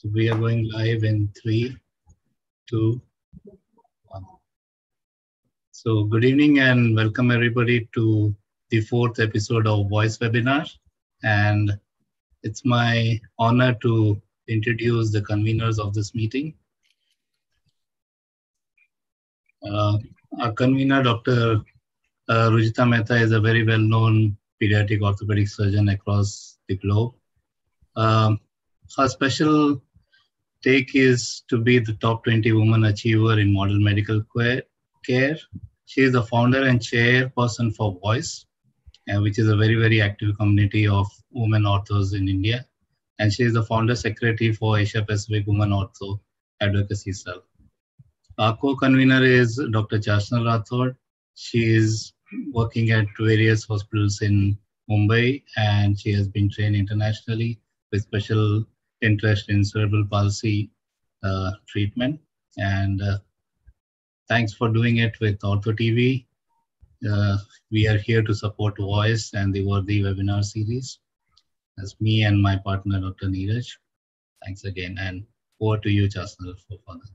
So we are going live in 3, 2, 1. So good evening and welcome everybody to the 4th episode of Voice Webinar. And it's my honor to introduce the conveners of this meeting. Our convener, Dr. Rujuta Mehta, is a very well-known pediatric orthopedic surgeon across the globe. Her special take is to be the top 20 women achiever in modern medical care. She is the founder and chairperson for Voice, which is a very, very active community of women orthos in India. And she is the founder secretary for Asia Pacific Women Ortho Advocacy Cell. Our co-convener is Dr. Chasanal Rathod. She is working at various hospitals in Mumbai, and she has been trained internationally with special interest in cerebral palsy treatment. And thanks for doing it with Ortho TV. We are here to support Voice and the Worthy webinar series. That's me and my partner, Dr. Neeraj. Thanks again, and over to you, Chasanal, for further.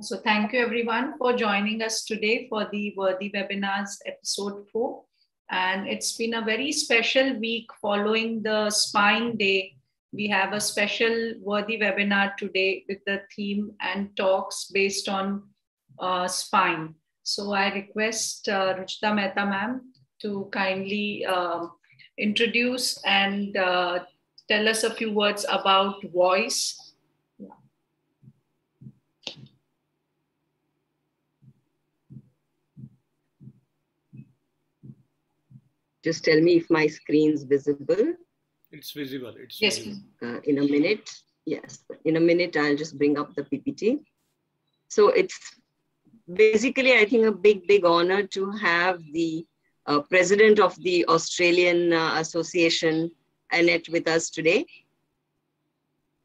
So thank you everyone for joining us today for the Worthy Webinars episode 4. And it's been a very special week following the Spine Day. We have a special Worthy Webinar today with the theme and talks based on spine. So I request Rujuta Mehta ma'am to kindly introduce and tell us a few words about Voice. Just tell me if my screen's visible. It's visible. It's yes. Visible. In a minute. Yes. In a minute, I'll just bring up the PPT. So it's basically, I think, a big, big honor to have the president of the Australian Association, Annette, with us today.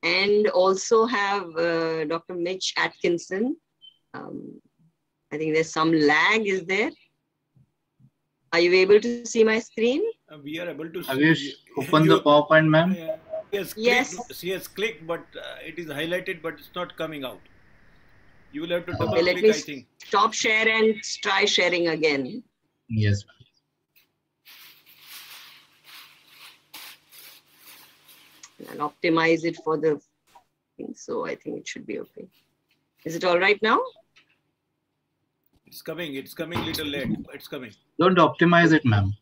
And also have Dr. Mitch Atkinson. I think there's some lag, is there? Are you able to see my screen? We are able to see. Have you opened the PowerPoint, ma'am? Yes. She has clicked, but it is highlighted, but it's not coming out. You will have to double click, I think. Stop share and try sharing again. Yes. I'll optimize it for the thing. So I think it should be okay. Is it all right now? It's coming little late, but it's coming. Don't optimize it, ma'am.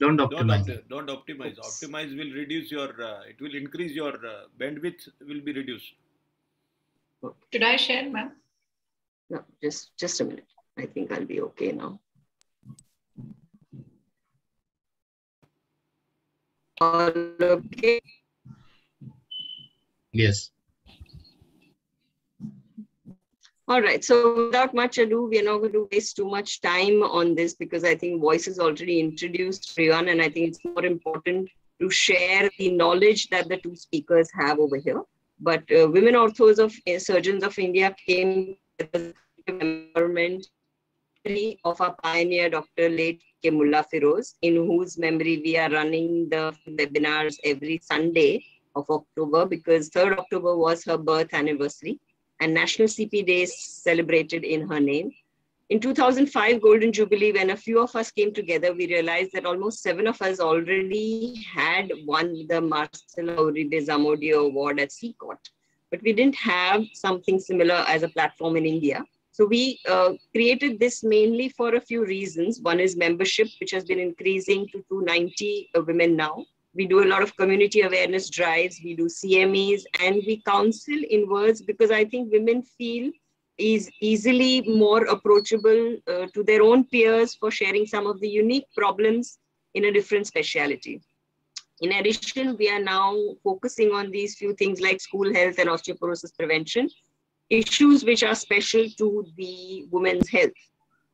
Don't optimize. Don't optimize. Oops. Optimize will reduce your, it will increase your bandwidth will be reduced. Should I share, ma'am? No, just a minute. I think I'll be okay now. All okay? Yes. All right, so without much ado, we are not going to waste too much time on this because I think Voice is already introduced everyone, and I think it's more important to share the knowledge that the two speakers have over here. But Women Orthos of Surgeons of India came with the empowerment of our pioneer, Dr. late PK MullaFeroze, in whose memory we are running the webinars every Sunday of October because 3rd October was her birth anniversary. And National CP Day celebrated in her name. In 2005 Golden Jubilee, when a few of us came together, we realized that almost 7 of us already had won the Marcela Uribe Zamudio Award at SECOT. But we didn't have something similar as a platform in India. So we created this mainly for a few reasons. One is membership, which has been increasing to 290 women now. We do a lot of community awareness drives, we do CMEs, and we counsel in words because I think women feel is easily more approachable to their own peers for sharing some of the unique problems in a different speciality. In addition, we are now focusing on these few things like school health and osteoporosis prevention, issues which are special to the women's health.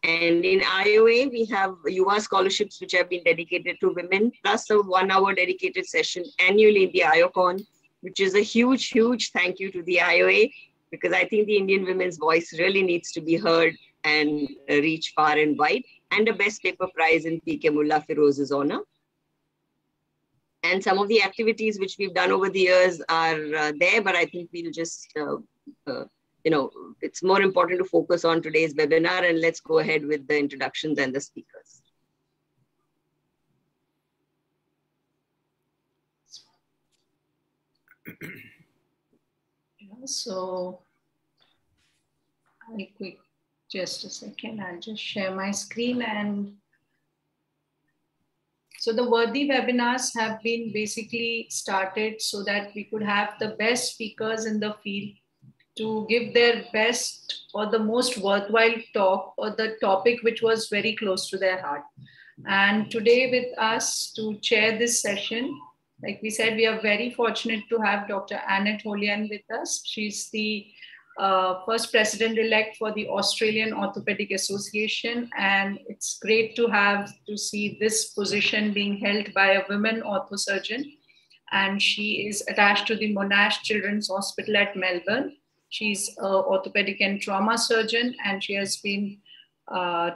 And in IOA, we have UA scholarships which have been dedicated to women, plus a 1-hour dedicated session annually in the IOCON, which is a huge, huge thank you to the IOA, because I think the Indian women's voice really needs to be heard and reach far and wide, and a Best Paper Prize in PK MullaFeroze's honor. And some of the activities which we've done over the years are there, but I think we'll just, it's more important to focus on today's webinar, and let's go ahead with the introductions and the speakers. So, just a second, I'll just share my screen. And so the worthy webinars have been basically started so that we could have the best speakers in the field to give their best or the most worthwhile talk or the topic which was very close to their heart. And today with us to chair this session, like we said, we are very fortunate to have Dr. Annette Holian with us. She's the first president-elect for the Australian Orthopedic Association, and it's great to see this position being held by a women ortho surgeon. And she is attached to the Monash Children's Hospital at Melbourne. She's an orthopedic and trauma surgeon, and she has been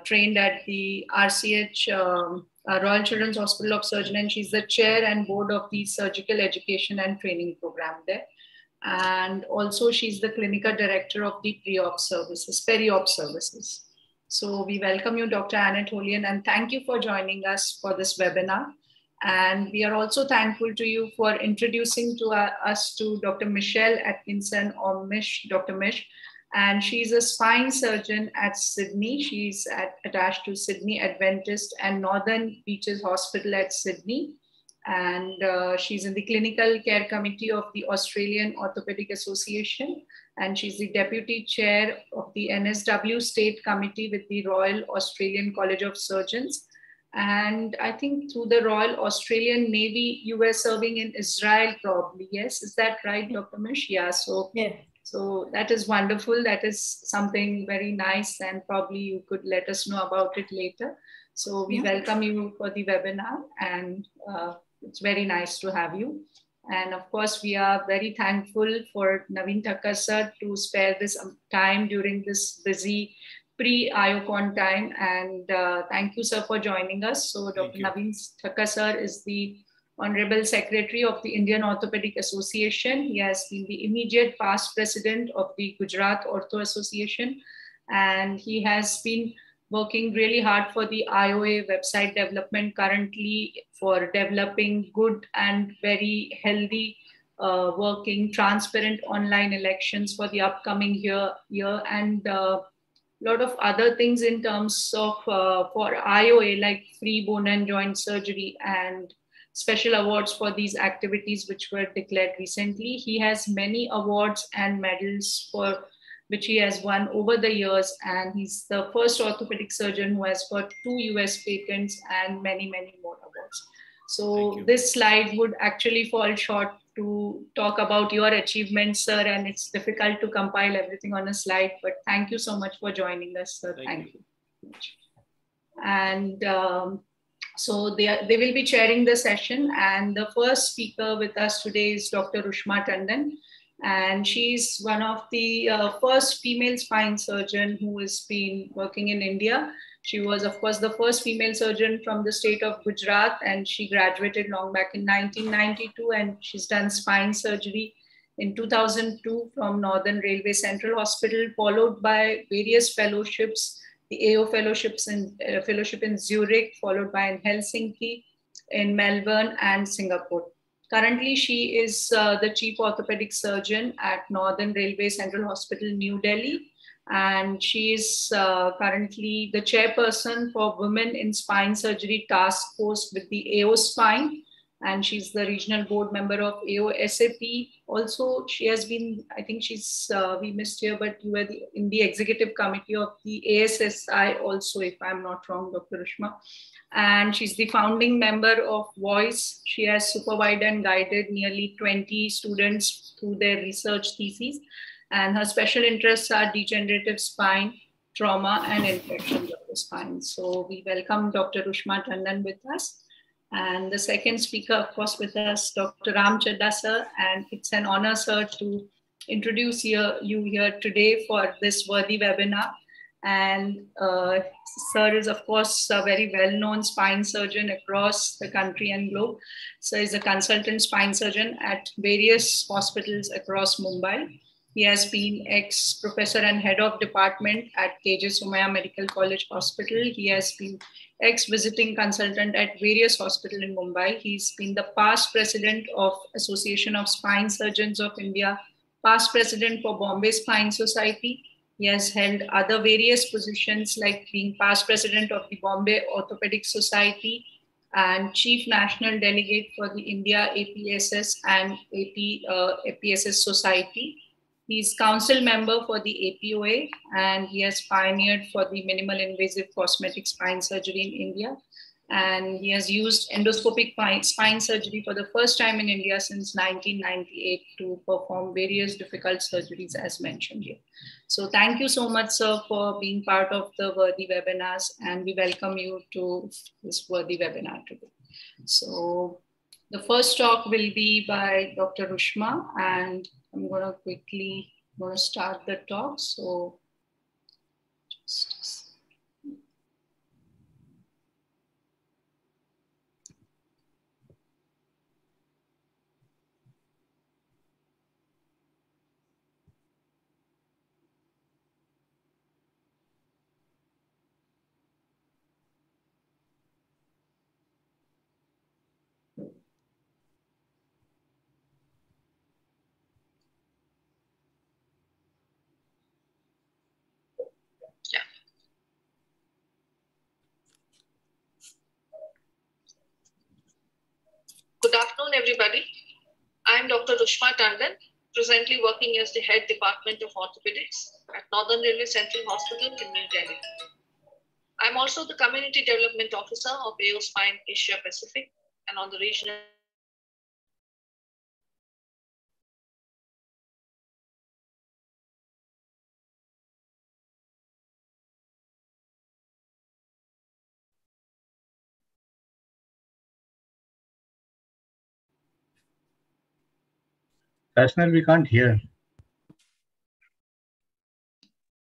trained at the RCH, Royal Children's Hospital of Surgeons, and she's the chair and board of the Surgical Education and Training Program there. And also she's the clinical director of the peri-op services. So we welcome you, Dr. Annette Holian, and thank you for joining us for this webinar. And we are also thankful to you for introducing to us to Dr. Michelle Atkinson, or Mish, Dr. Mish. And she's a spine surgeon at Sydney. She's attached to Sydney Adventist and Northern Beaches Hospital at Sydney. And she's in the clinical care committee of the Australian Orthopedic Association, and she's the deputy chair of the NSW State Committee with the Royal Australian College of Surgeons. And I think through the Royal Australian Navy, you were serving in Israel probably, yes? Is that right, Dr. Mish? Yeah, so, yeah. So that is wonderful. That is something very nice, and probably you could let us know about it later. So we welcome you for the webinar, and it's very nice to have you. And of course, we are very thankful for Naveen Thakkar sir to spare this time during this busy pre-IOCON time. And thank you, sir, for joining us. So Dr. Naveen Thakkar sir is the Honorable Secretary of the Indian Orthopedic Association. He has been the immediate past president of the Gujarat Ortho Association. And he has been working really hard for the IOA website development currently, for developing good and very healthy, working, transparent online elections for the upcoming year, and lot of other things in terms of for IOA, like free bone and joint surgery and special awards for these activities which were declared recently. He has many awards and medals for which he has won over the years. And he's the first orthopedic surgeon who has got 2 US patents and many, many more awards. So this slide would actually fall short to talk about your achievements, sir, and it's difficult to compile everything on a slide, but thank you so much for joining us, sir. Thank you. And so they will be chairing the session, and the first speaker with us today is Dr. Rushama Tandon. And she's one of the first female spine surgeon who has been working in India. She was, of course, the first female surgeon from the state of Gujarat, and she graduated long back in 1992, and she's done spine surgery in 2002 from Northern Railway Central Hospital, followed by various fellowships, the AO fellowship in Zurich, followed by in Helsinki, in Melbourne, and Singapore. Currently, she is the chief orthopedic surgeon at Northern Railway Central Hospital, New Delhi. And she is currently the chairperson for Women in Spine Surgery Task Force with the AO Spine. And she's the regional board member of AOSAP. Also, she has been, I think she's, we missed here, but you were in the executive committee of the ASSI also, if I'm not wrong, Dr. Rushama. And she's the founding member of Voice. She has supervised and guided nearly 20 students through their research theses. And her special interests are degenerative spine, trauma, and infections of the spine. So we welcome Dr. Rushama Tandon with us. And the second speaker, of course, with us, Dr. Ram Chadda, sir. And it's an honor, sir, to introduce you here today for this worthy webinar. And sir is, of course, a very well-known spine surgeon across the country and globe. Sir is a consultant spine surgeon at various hospitals across Mumbai. He has been ex-professor and head of department at Tejas Somaiya Medical College Hospital. He has been ex-visiting consultant at various hospitals in Mumbai. He's been the past president of Association of Spine Surgeons of India, past president for Bombay Spine Society. He has held other various positions like being past president of the Bombay Orthopedic Society and chief national delegate for the India APSS and APSS Society. He is council member for the APOA, and he has pioneered for the minimal invasive cosmetic spine surgery in India. And he has used endoscopic spine surgery for the first time in India since 1998 to perform various difficult surgeries as mentioned here. So thank you so much, sir, for being part of the worthy webinars, and we welcome you to this worthy webinar today. So the first talk will be by Dr. Rushama, and I'm gonna quickly start the talk. So good afternoon, everybody. I am Dr. Rushama Tandon, presently working as the Head Department of Orthopedics at Northern Railway Central Hospital in New Delhi. I am also the Community Development Officer of AO Spine Asia Pacific and on the regional. Chasanal, we can't hear.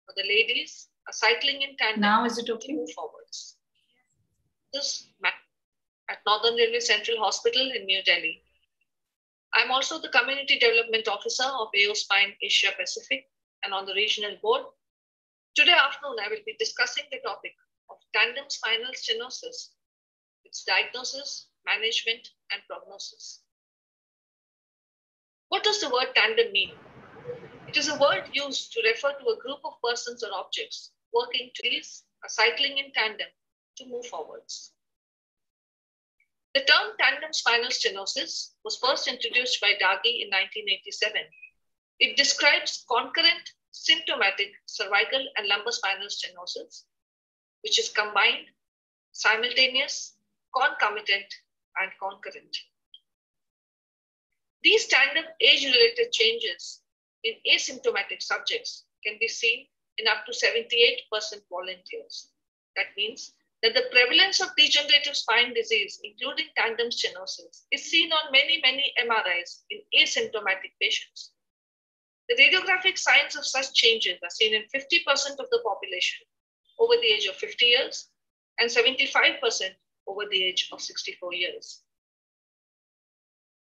For the ladies, are cycling in tandem. Now is it okay? Move forwards. This at Northern Railway Central Hospital in New Delhi. I'm also the Community Development Officer of AO Spine Asia Pacific and on the regional board. Today afternoon, I will be discussing the topic of tandem spinal stenosis, its diagnosis, management, and prognosis. What does the word tandem mean? It is a word used to refer to a group of persons or objects working together or cycling in tandem to move forwards. The term tandem spinal stenosis was first introduced by Dagi in 1987. It describes concurrent symptomatic cervical and lumbar spinal stenosis, which is combined, simultaneous, concomitant, and concurrent. These tandem age-related changes in asymptomatic subjects can be seen in up to 78% volunteers. That means that the prevalence of degenerative spine disease, including tandem stenosis, is seen on many MRIs in asymptomatic patients. The radiographic signs of such changes are seen in 50% of the population over the age of 50 years and 75% over the age of 64 years.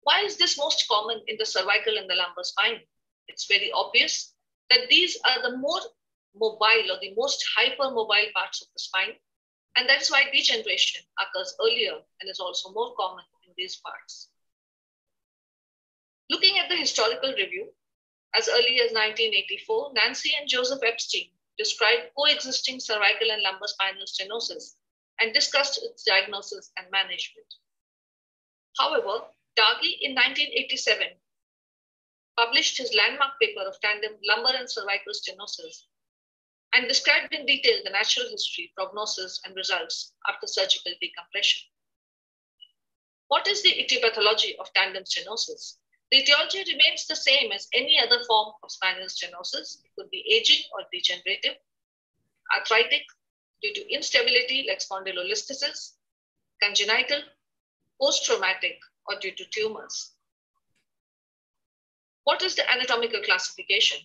Why is this most common in the cervical and the lumbar spine? It's very obvious that these are the more mobile or the most hypermobile parts of the spine. And that's why degeneration occurs earlier and is also more common in these parts. Looking at the historical review, as early as 1984, Nancy and Joseph Epstein described coexisting cervical and lumbar spinal stenosis and discussed its diagnosis and management. However, Dagi in 1987 published his landmark paper of tandem lumbar and cervical stenosis and described in detail the natural history, prognosis, and results after surgical decompression. What is the etiology of tandem stenosis? The etiology remains the same as any other form of spinal stenosis. It could be aging or degenerative, arthritic due to instability like spondylolisthesis, congenital, post-traumatic, or due to tumors. What is the anatomical classification?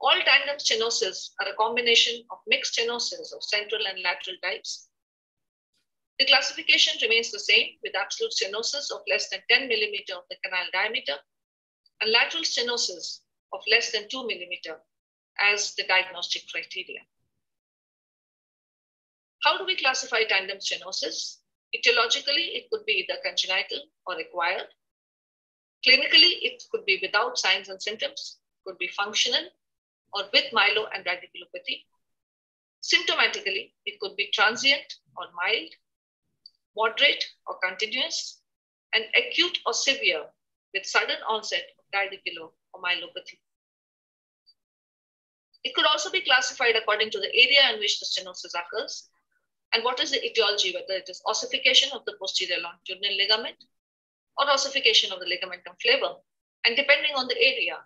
All tandem stenoses are a combination of mixed stenoses of central and lateral types. The classification remains the same, with absolute stenosis of less than 10 millimeter of the canal diameter and lateral stenosis of less than 2 millimeter as the diagnostic criteria. How do we classify tandem stenosis? Etiologically, it could be either congenital or acquired. Clinically, it could be without signs and symptoms, could be functional, or with myelo and radiculopathy. Symptomatically, it could be transient or mild, moderate or continuous, and acute or severe with sudden onset of radiculo or myelopathy. It could also be classified according to the area in which the stenosis occurs and what is the etiology, whether it is ossification of the posterior longitudinal ligament or ossification of the ligamentum flavum, and depending on the area,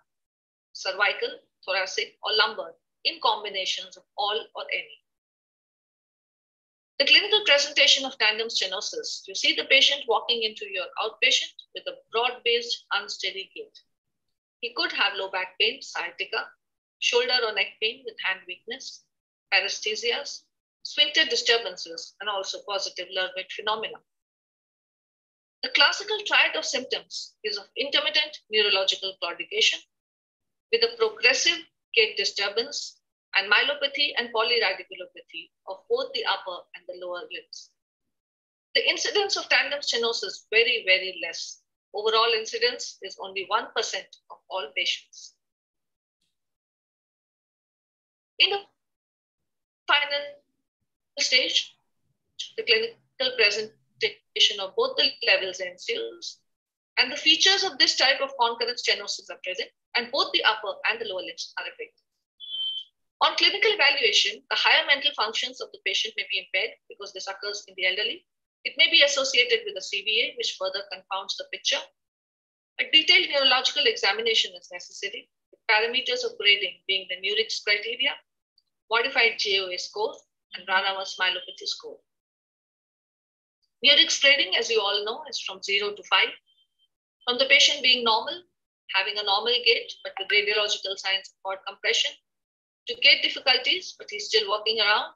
cervical, thoracic, or lumbar, in combinations of all or any. The clinical presentation of tandem stenosis, you see the patient walking into your outpatient with a broad-based unsteady gait. He could have low back pain, sciatica, shoulder or neck pain with hand weakness, paresthesias, sphincter disturbances, and also positive lervet phenomena. The classical triad of symptoms is of intermittent neurological claudication with a progressive gait disturbance and myelopathy and polyradiculopathy of both the upper and the lower limbs. The incidence of tandem stenosis is very, very less. Overall incidence is only 1% of all patients. In the final stage, the clinical presentation of both the levels ensues, and the features of this type of concurrent stenosis are present, and both the upper and the lower limbs are affected. On clinical evaluation, the higher mental functions of the patient may be impaired because this occurs in the elderly. It may be associated with a CVA, which further confounds the picture. A detailed neurological examination is necessary, with parameters of grading being the Nurick's criteria, modified JOA score, and Ranava's myelopathy score. Nurick's grading, as you all know, is from 0 to 5, from the patient being normal, having a normal gait, but with radiological signs of cord compression, to gait difficulties, but he's still walking around.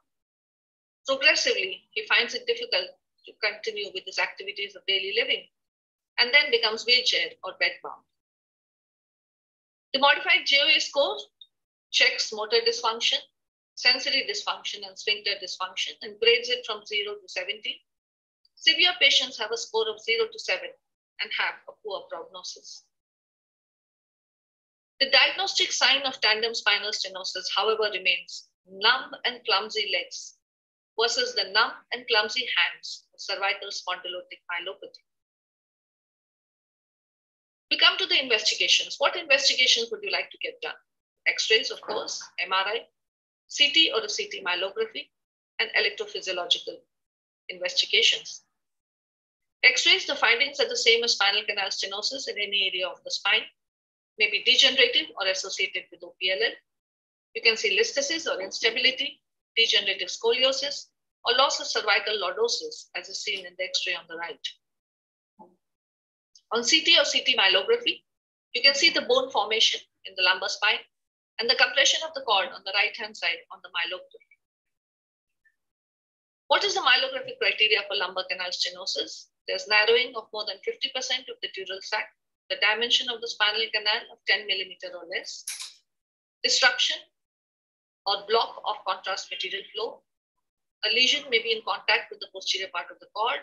Progressively, he finds it difficult to continue with his activities of daily living, and then becomes wheelchair or bedbound. The modified JOA score checks motor dysfunction, sensory dysfunction, and sphincter dysfunction, and grades it from 0 to 70. Severe patients have a score of 0 to 7 and have a poor prognosis. The diagnostic sign of tandem spinal stenosis, however, remains numb and clumsy legs versus the numb and clumsy hands of cervical spondylotic myelopathy. We come to the investigations. What investigations would you like to get done? X-rays, of course, MRI, CT or a CT myelography, and electrophysiological investigations. X-rays, the findings are the same as spinal canal stenosis in any area of the spine. May be degenerative or associated with OPLL. You can see listasis or instability, degenerative scoliosis, or loss of cervical lordosis, as is seen in the X-ray on the right. On CT or CT myelography, you can see the bone formation in the lumbar spine and the compression of the cord on the right-hand side on the myelography. What is the myelographic criteria for lumbar canal stenosis? There's narrowing of more than 50% of the dural sac, the dimension of the spinal canal of 10 millimeter or less, disruption or block of contrast material flow. A lesion may be in contact with the posterior part of the cord.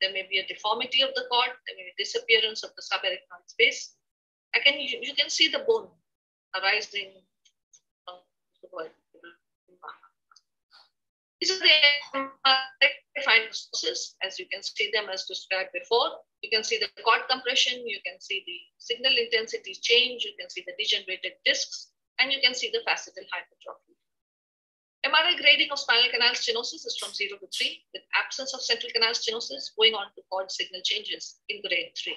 There may be a deformity of the cord. There may be disappearance of the subarachnoid space. You can see the bone arising. These are the defined sources, as you can see them as described before. You can see the cord compression, you can see the signal intensity change, you can see the degenerated discs, and you can see the facetal hypertrophy. MRI grading of spinal canal stenosis is from 0 to 3, with absence of central canal stenosis going on to cord signal changes in grade 3.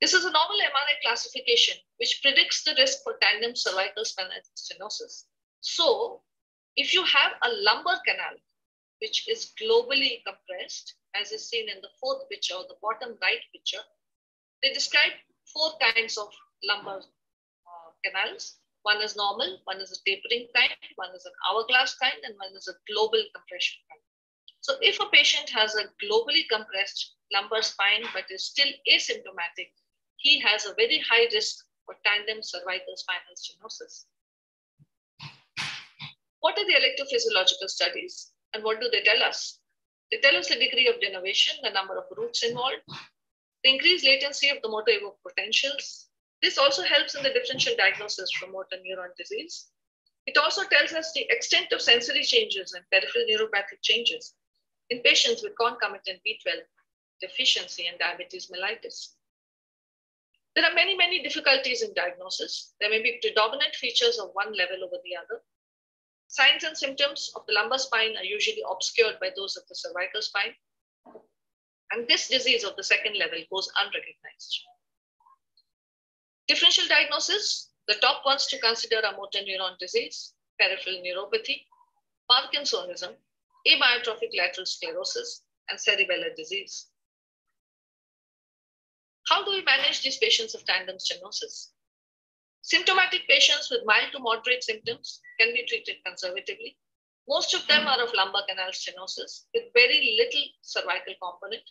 This is a normal MRI classification, which predicts the risk for tandem cervical spinal stenosis. So, if you have a lumbar canal, which is globally compressed, as is seen in the fourth picture or the bottom right picture, they describe 4 kinds of lumbar canals. One is normal, one is a tapering kind, one is an hourglass kind, and one is a global compression kind. So if a patient has a globally compressed lumbar spine but is still asymptomatic, he has a very high risk for tandem cervical spinal stenosis. What are the electrophysiological studies and what do they tell us? They tell us the degree of denervation, the number of roots involved, the increased latency of the motor evoked potentials. This also helps in the differential diagnosis from motor neuron disease. It also tells us the extent of sensory changes and peripheral neuropathic changes in patients with concomitant B12 deficiency and diabetes mellitus. There are many, many difficulties in diagnosis. There may be predominant features of one level over the other. Signs and symptoms of the lumbar spine are usually obscured by those of the cervical spine. And this disease of the second level goes unrecognized. Differential diagnosis, the top ones to consider are motor neuron disease, peripheral neuropathy, Parkinsonism, amyotrophic lateral sclerosis, and cerebellar disease. How do we manage these patients of tandem stenosis? Symptomatic patients with mild to moderate symptoms can be treated conservatively. Most of them are of lumbar canal stenosis with very little cervical component.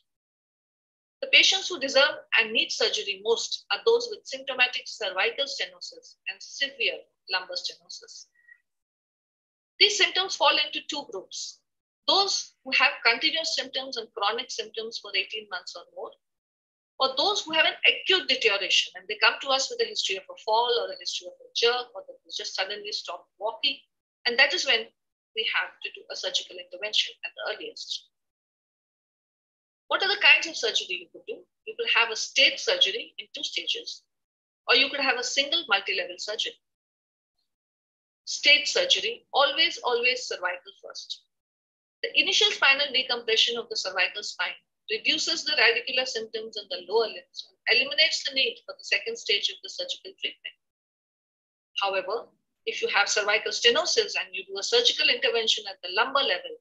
The patients who deserve and need surgery most are those with symptomatic cervical stenosis and severe lumbar stenosis. These symptoms fall into two groups. Those who have continuous symptoms and chronic symptoms for 18 months or more, or those who have an acute deterioration and they come to us with a history of a fall or a history of a jerk or that they just suddenly stop walking. And that is when we have to do a surgical intervention at the earliest. What are the kinds of surgery you could do? You could have a staged surgery in two stages, or you could have a single multi-level surgery. Staged surgery, always, always cervical first. The initial spinal decompression of the cervical spine reduces the radicular symptoms in the lower limbs and eliminates the need for the second stage of the surgical treatment. However, if you have cervical stenosis and you do a surgical intervention at the lumbar level,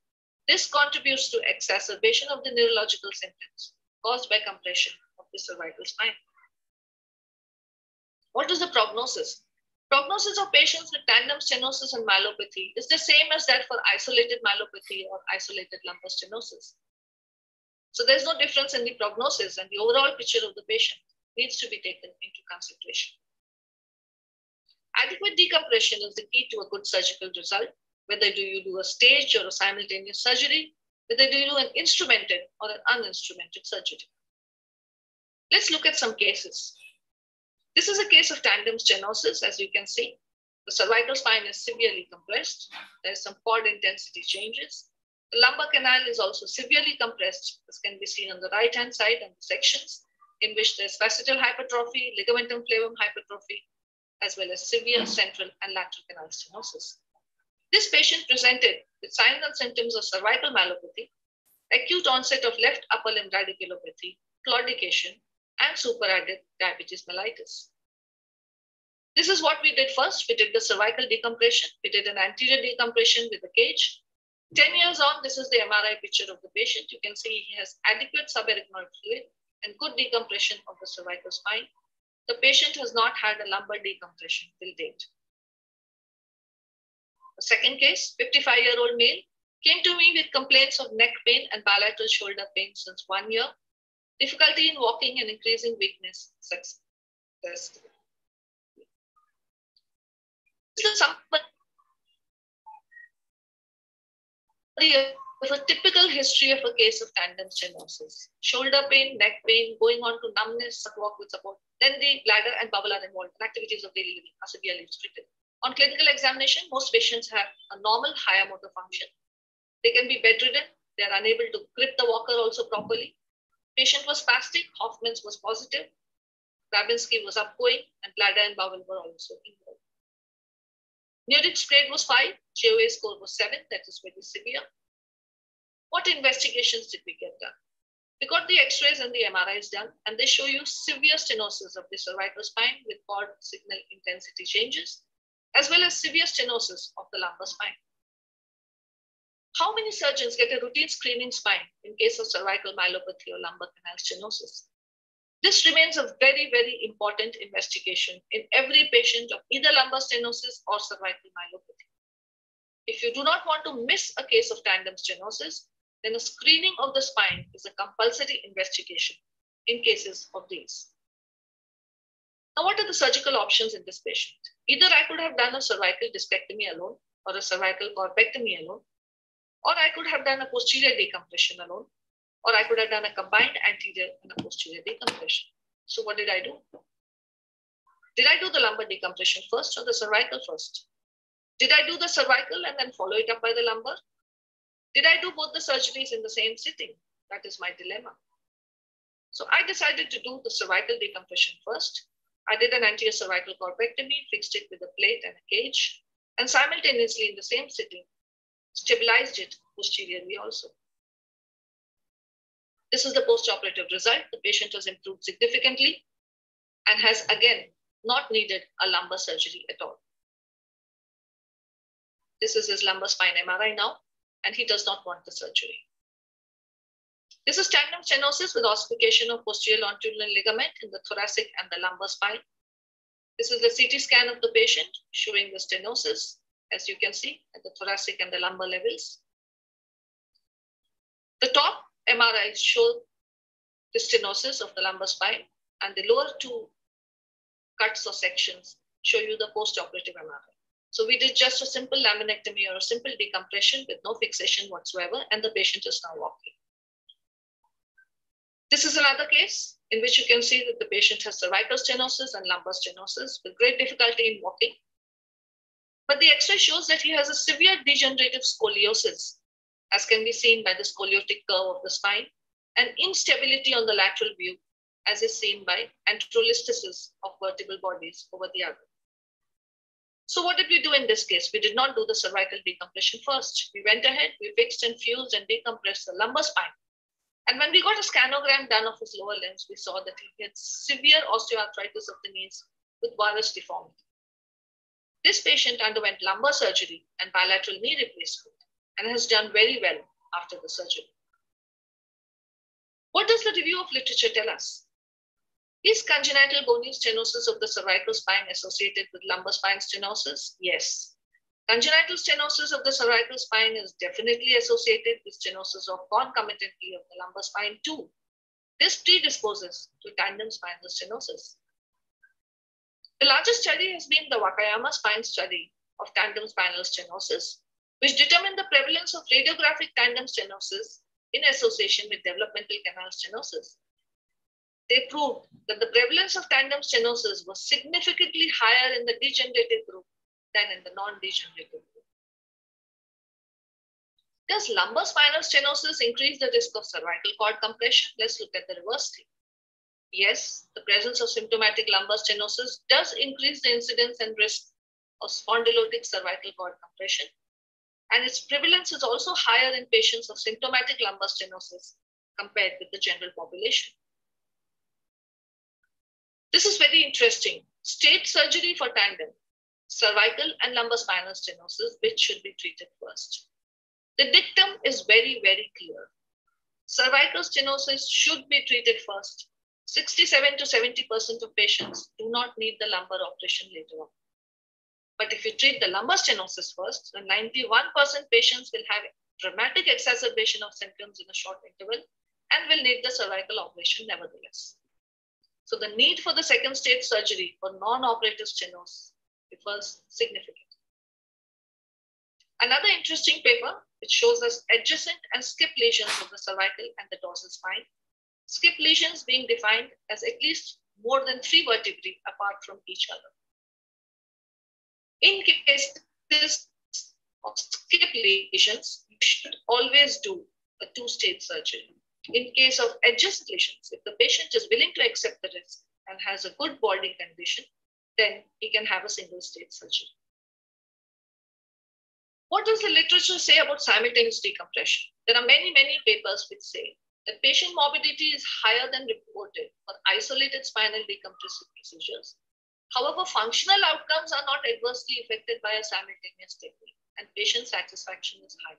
this contributes to exacerbation of the neurological symptoms caused by compression of the cervical spine. What is the prognosis? Prognosis of patients with tandem stenosis and myelopathy is the same as that for isolated myelopathy or isolated lumbar stenosis. So there's no difference in the prognosis, and the overall picture of the patient needs to be taken into consideration. Adequate decompression is the key to a good surgical result, whether you do a staged or a simultaneous surgery, whether you do an instrumented or an uninstrumented surgery. Let's look at some cases. This is a case of tandem stenosis, as you can see. The cervical spine is severely compressed. There's some cord intensity changes. The lumbar canal is also severely compressed, as can be seen on the right-hand side and the sections in which there's facetal hypertrophy, ligamentum flavum hypertrophy, as well as severe central and lateral canal stenosis. This patient presented with signs and symptoms of cervical myelopathy, acute onset of left upper limb radiculopathy, claudication, and superadded diabetes mellitus. This is what we did first. We did the cervical decompression. We did an anterior decompression with a cage. 10 years on, this is the MRI picture of the patient. You can see he has adequate subarachnoid fluid and good decompression of the cervical spine. The patient has not had a lumbar decompression till date. The second case, 55-year-old male, came to me with complaints of neck pain and bilateral shoulder pain since 1 year, difficulty in walking and increasing weakness. This is something. With a typical history of a case of tandem stenosis. Shoulder pain, neck pain, going on to numbness, walk with support. Then the bladder and bowel are involved. Activities of daily living are severely restricted. On clinical examination, most patients have a normal higher motor function. They can be bedridden. They are unable to grip the walker also properly. Patient was spastic. Hoffman's was positive. Grabinski was upgoing, and bladder and bowel were also involved. Nurick's grade was 5, JOA score was 7, that is very severe. What investigations did we get done? We got the x-rays and the MRIs done, and they show you severe stenosis of the cervical spine with cord signal intensity changes, as well as severe stenosis of the lumbar spine. How many surgeons get a routine screening spine in case of cervical myelopathy or lumbar canal stenosis? This remains a very, very important investigation in every patient of either lumbar stenosis or cervical myelopathy. If you do not want to miss a case of tandem stenosis, then a screening of the spine is a compulsory investigation in cases of these. Now, what are the surgical options in this patient? Either I could have done a cervical discectomy alone or a cervical corbectomy alone, or I could have done a posterior decompression alone, or I could have done a combined anterior and a posterior decompression. So what did I do? Did I do the lumbar decompression first or the cervical first? Did I do the cervical and then follow it up by the lumbar? Did I do both the surgeries in the same sitting? That is my dilemma. So I decided to do the cervical decompression first. I did an anterior cervical corbectomy, fixed it with a plate and a cage, and simultaneously in the same sitting, stabilized it posteriorly also. This is the post-operative result. The patient has improved significantly and has again not needed a lumbar surgery at all. This is his lumbar spine MRI now, and he does not want the surgery. This is tandem stenosis with ossification of posterior longitudinal ligament in the thoracic and the lumbar spine. This is the CT scan of the patient showing the stenosis, as you can see, at the thoracic and the lumbar levels. The top MRI show the stenosis of the lumbar spine, and the lower two cuts or sections show you the post-operative MRI. So we did just a simple laminectomy or a simple decompression with no fixation whatsoever, and the patient is now walking. This is another case in which you can see that the patient has cervical stenosis and lumbar stenosis with great difficulty in walking. But the X-ray shows that he has a severe degenerative scoliosis, as can be seen by the scoliotic curve of the spine, and instability on the lateral view, as is seen by anterolistasis of vertebral bodies over the other. So what did we do in this case? We did not do the cervical decompression first. We went ahead, we fixed and fused and decompressed the lumbar spine. And when we got a scanogram done of his lower limbs, we saw that he had severe osteoarthritis of the knees with varus deformity. This patient underwent lumbar surgery and bilateral knee replacement and has done very well after the surgery. What does the review of literature tell us? Is congenital bony stenosis of the cervical spine associated with lumbar spine stenosis? Yes. Congenital stenosis of the cervical spine is definitely associated with stenosis of concomitantly of the lumbar spine too. This predisposes to tandem spinal stenosis. The largest study has been the Wakayama spine study of tandem spinal stenosis, which determined the prevalence of radiographic tandem stenosis in association with developmental canal stenosis. They proved that the prevalence of tandem stenosis was significantly higher in the degenerative group than in the non-degenerative group. Does lumbar spinal stenosis increase the risk of cervical cord compression? Let's look at the reverse thing. Yes, the presence of symptomatic lumbar stenosis does increase the incidence and risk of spondylotic cervical cord compression, and its prevalence is also higher in patients of symptomatic lumbar stenosis compared with the general population. This is very interesting. State surgery for tandem, cervical and lumbar spinal stenosis, which should be treated first. The dictum is very, very clear. Cervical stenosis should be treated first. 67 to 70% of patients do not need the lumbar operation later on. But if you treat the lumbar stenosis first, then 91% patients will have dramatic exacerbation of symptoms in a short interval and will need the cervical operation nevertheless. So the need for the second stage surgery for non-operative stenosis differs significantly. Another interesting paper, which shows us adjacent and skip lesions of the cervical and the dorsal spine, skip lesions being defined as at least more than 3 vertebrae apart from each other. In cases of skip lesions, you should always do a 2-stage surgery. In case of adjacent lesions, if the patient is willing to accept the risk and has a good balding condition, then he can have a 1-stage surgery. What does the literature say about simultaneous decompression? There are many, many papers which say that patient morbidity is higher than reported for isolated spinal decompressive procedures. However, functional outcomes are not adversely affected by a simultaneous technique, and patient satisfaction is high.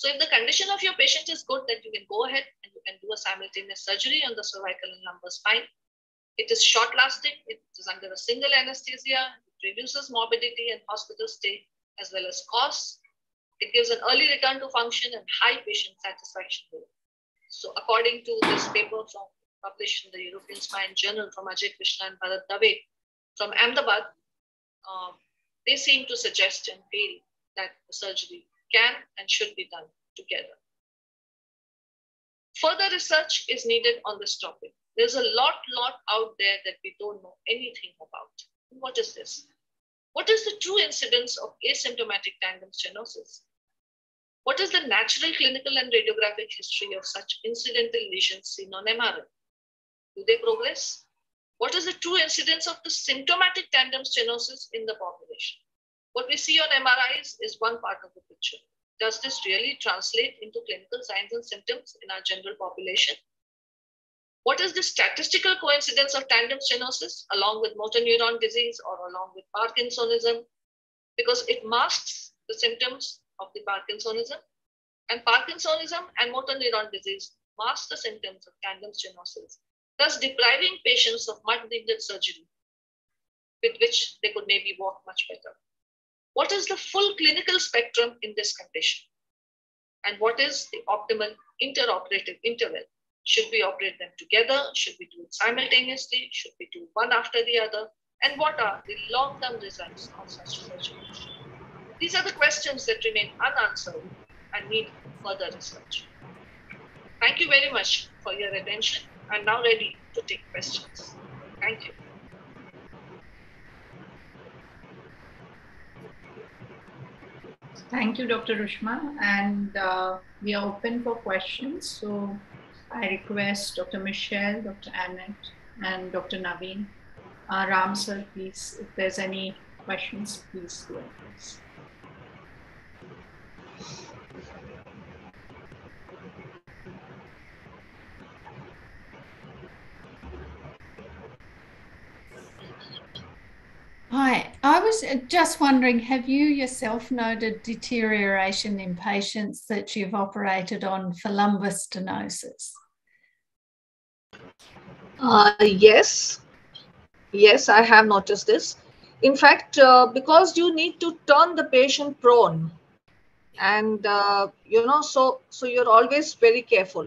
So if the condition of your patient is good, then you can go ahead and you can do a simultaneous surgery on the cervical and lumbar spine It is short-lasting, it is under a single anesthesia, it reduces morbidity and hospital stay as well as costs. It gives an early return to function and high patient satisfaction rate. So according to this paper published in the European Spine Journal from Ajay Krishna and Bharat Dave from Ahmedabad, they seem to suggest and feel that the surgery can and should be done together. Further research is needed on this topic. There's a lot out there that we don't know anything about. What is this? What is the true incidence of asymptomatic tandem stenosis? What is the natural clinical and radiographic history of such incidental lesions seen on MRI? Do they progress? What is the true incidence of the symptomatic tandem stenosis in the population? What we see on MRIs is one part of the picture. Does this really translate into clinical signs and symptoms in our general population? What is the statistical coincidence of tandem stenosis along with motor neuron disease or along with Parkinsonism? Because it masks the symptoms of the Parkinsonism, and Parkinsonism and motor neuron disease mask the symptoms of tandem stenosis, thus depriving patients of much-needed surgery with which they could maybe walk much better. What is the full clinical spectrum in this condition? And what is the optimal interoperative interval? Should we operate them together? Should we do it simultaneously? Should we do one after the other? And what are the long-term results of such surgery? These are the questions that remain unanswered and need further research. Thank you very much for your attention. I'm now ready to take questions. Thank you. Thank you, Dr. Rushma. And we are open for questions. So I request Dr. Michelle, Dr. Annette, and Dr. Naveen. Ram sir, please, if there's any questions, please go ahead. Hi, I was just wondering, have you yourself noted deterioration in patients that you've operated on for lumbar stenosis? Yes, I have noticed this. In fact, because you need to turn the patient prone, and you know, so you're always very careful.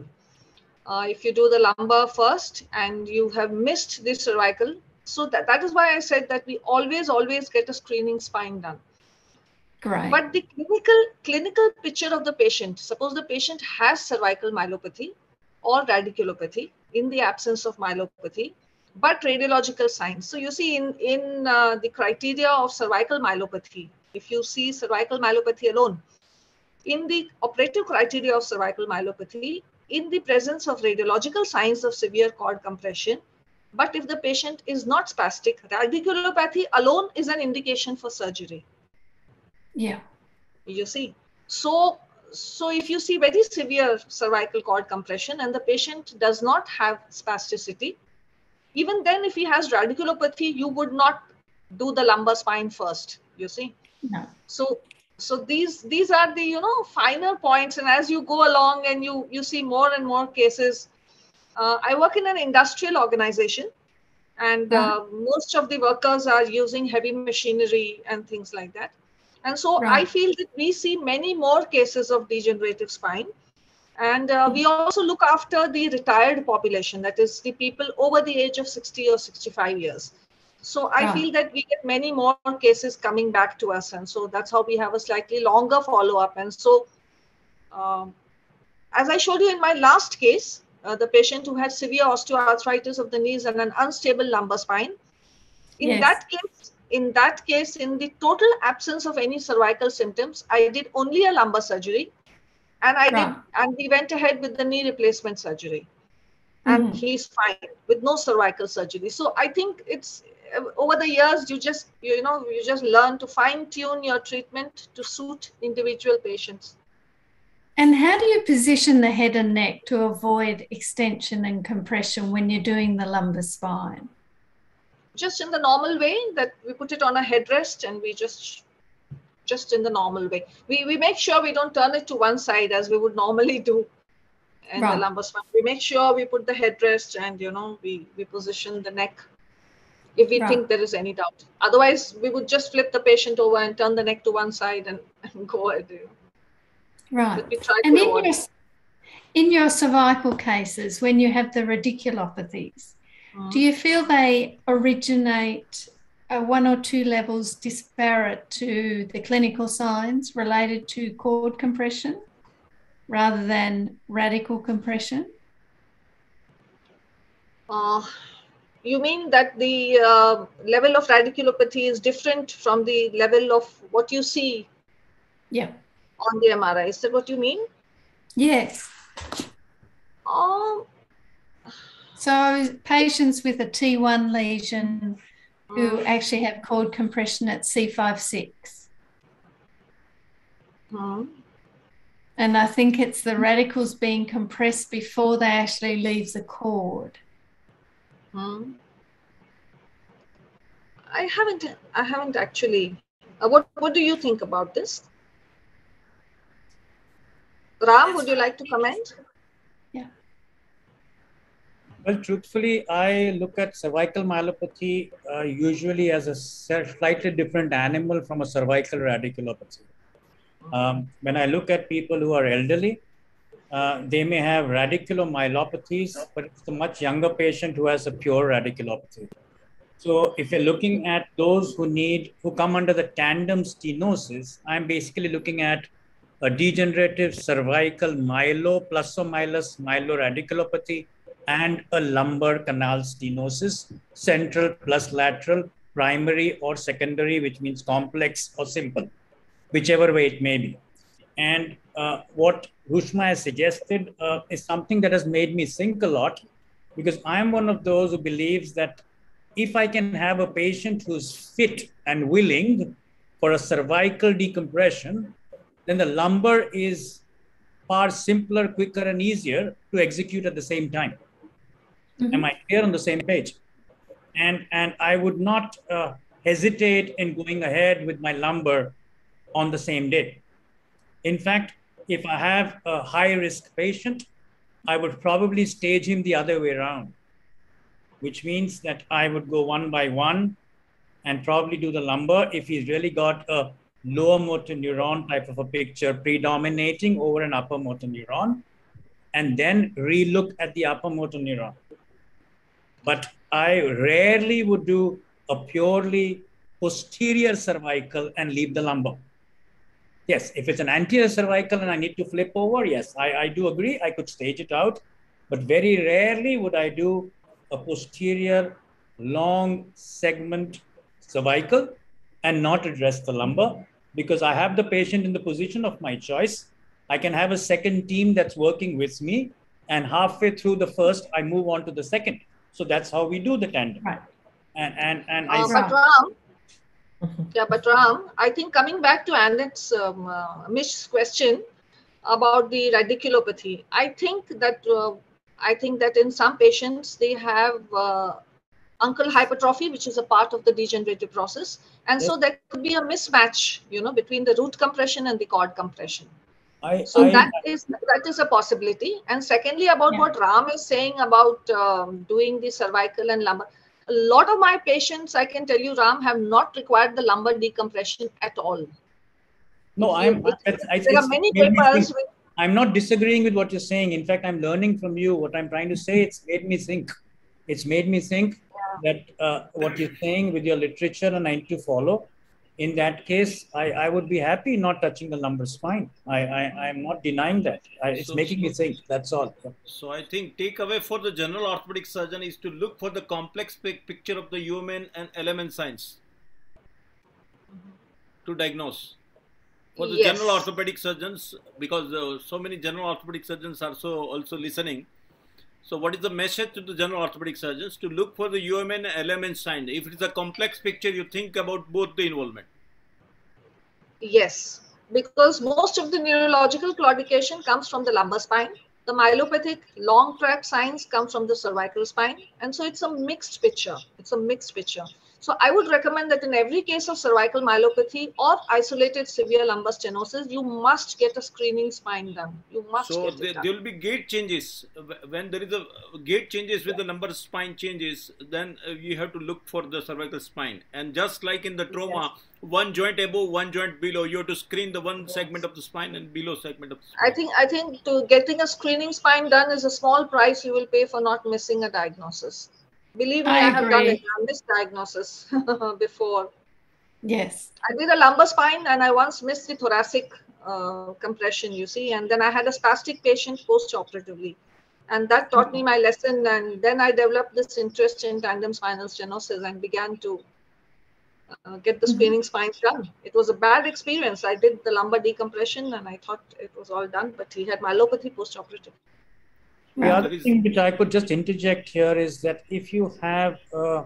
If you do the lumbar first and you have missed the cervical, so that is why I said that we always get a screening spine done. Right. But the clinical picture of the patient, suppose the patient has cervical myelopathy or radiculopathy in the absence of myelopathy, but radiological signs. So you see in the criteria of cervical myelopathy, if you see cervical myelopathy alone, in the operative criteria of cervical myelopathy, in the presence of radiological signs of severe cord compression, but if the patient is not spastic, radiculopathy alone is an indication for surgery. Yeah. You see, so if you see very severe cervical cord compression and the patient does not have spasticity, even then if he has radiculopathy, you would not do the lumbar spine first, you see. No. So these are the, you know, finer points, and as you go along and you see more and more cases. I work in an industrial organization, and most of the workers are using heavy machinery and things like that. And so I feel that we see many more cases of degenerative spine. And we also look after the retired population, that is the people over the age of 60 or 65 years. So I feel that we get many more cases coming back to us. And so that's how we have a slightly longer follow-up. And so as I showed you in my last case, the patient who had severe osteoarthritis of the knees and an unstable lumbar spine. In that case, in the total absence of any cervical symptoms, I did only a lumbar surgery, and we went ahead with the knee replacement surgery, and he's fine with no cervical surgery. So I think it's over the years you just learn to fine tune your treatment to suit individual patients. And how do you position the head and neck to avoid extension and compression when you're doing the lumbar spine? Just in the normal way, that we put it on a headrest, and we just in the normal way. We make sure we don't turn it to one side as we would normally do. and right. the lumbar spine. We make sure we put the headrest and, you know, we position the neck if we right. think there is any doubt. Otherwise, we would just flip the patient over and turn the neck to one side and go ahead. You know. Right. We try and in your cervical cases, when you have the radiculopathies, do you feel they originate one or two levels disparate to the clinical signs related to cord compression rather than radical compression? You mean that the level of radiculopathy is different from the level of what you see on the MRI? Is that what you mean? Yes. So patients with a T1 lesion who actually have cord compression at C5-6. And I think it's the radicals being compressed before they actually leave the cord. I haven't actually. What do you think about this? Ram, would you like to comment? Yeah. Well, truthfully, I look at cervical myelopathy usually as a slightly different animal from a cervical radiculopathy. When I look at people who are elderly, they may have radiculomyelopathies, but it's a much younger patient who has a pure radiculopathy. So if you're looking at those who come under the tandem stenosis, I'm basically looking at a degenerative cervical myelo, plus or minus myeloradiculopathy, and a lumbar canal stenosis, central plus lateral, primary or secondary, which means complex or simple, whichever way it may be. And what Rushama has suggested is something that has made me think a lot, because I'm one of those who believes that if I can have a patient who's fit and willing for a cervical decompression, then the lumbar is far simpler, quicker, and easier to execute at the same time. Am I clear on the same page? And I would not hesitate in going ahead with my lumbar on the same day. In fact, if I have a high-risk patient, I would probably stage him the other way around, which means that I would go one by one and probably do the lumbar if he's really got a lower motor neuron type of a picture predominating over an upper motor neuron, and then relook at the upper motor neuron. But I rarely would do a purely posterior cervical and leave the lumbar. Yes, if it's an anterior cervical and I need to flip over, yes, I do agree, I could stage it out, but very rarely would I do a posterior long segment cervical and not address the lumbar, because I have the patient in the position of my choice. I can have a second team that's working with me, and halfway through the first, I move on to the second. So that's how we do the tandem. Right. And Ram, I think coming back to Annette's Mish's question about the radiculopathy, I think that in some patients they have uncal hypertrophy, which is a part of the degenerative process, and so there could be a mismatch, you know, between the root compression and the cord compression. So that is a possibility. And secondly, about what Ram is saying about doing the cervical and lumbar. A lot of my patients, I can tell you, Ram, have not required the lumbar decompression at all. I'm not disagreeing with what you're saying. In fact, I'm learning from you. What I'm trying to say, it's made me think. It's made me think that what you're saying with your literature, and I need to follow. In that case, I would be happy not touching the lumbar spine. I'm not denying that. It's making me think, that's all. So I think takeaway for the general orthopedic surgeon is to look for the complex picture of the human and element science to diagnose. For the general orthopedic surgeons, because so many general orthopedic surgeons are also listening. So what is the message to the general orthopedic surgeons? To look for the UMN element sign. If it's a complex picture, you think about both the involvement. Yes, because most of the neurological claudication comes from the lumbar spine. The myelopathic long tract signs come from the cervical spine. And so it's a mixed picture. So I would recommend that in every case of cervical myelopathy or isolated severe lumbar stenosis, you must get a screening spine done. You must get it done. There will be gait changes. When there is a gait changes with the lumbar spine changes, then you have to look for the cervical spine. And just like in the trauma, one joint above, one joint below, you have to screen the one segment of the spine and below segment of the spine. I think to getting a screening spine done is a small price you will pay for not missing a diagnosis. Believe me, I have done a misdiagnosis before. Yes. I did a lumbar spine and I once missed the thoracic compression, you see, and then I had a spastic patient post-operatively. And that taught me my lesson, and then I developed this interest in tandem spinal stenosis and began to get the screening spines done. It was a bad experience. I did the lumbar decompression and I thought it was all done, but he had myelopathy post-operatively. The other thing which I could just interject here is that if you have a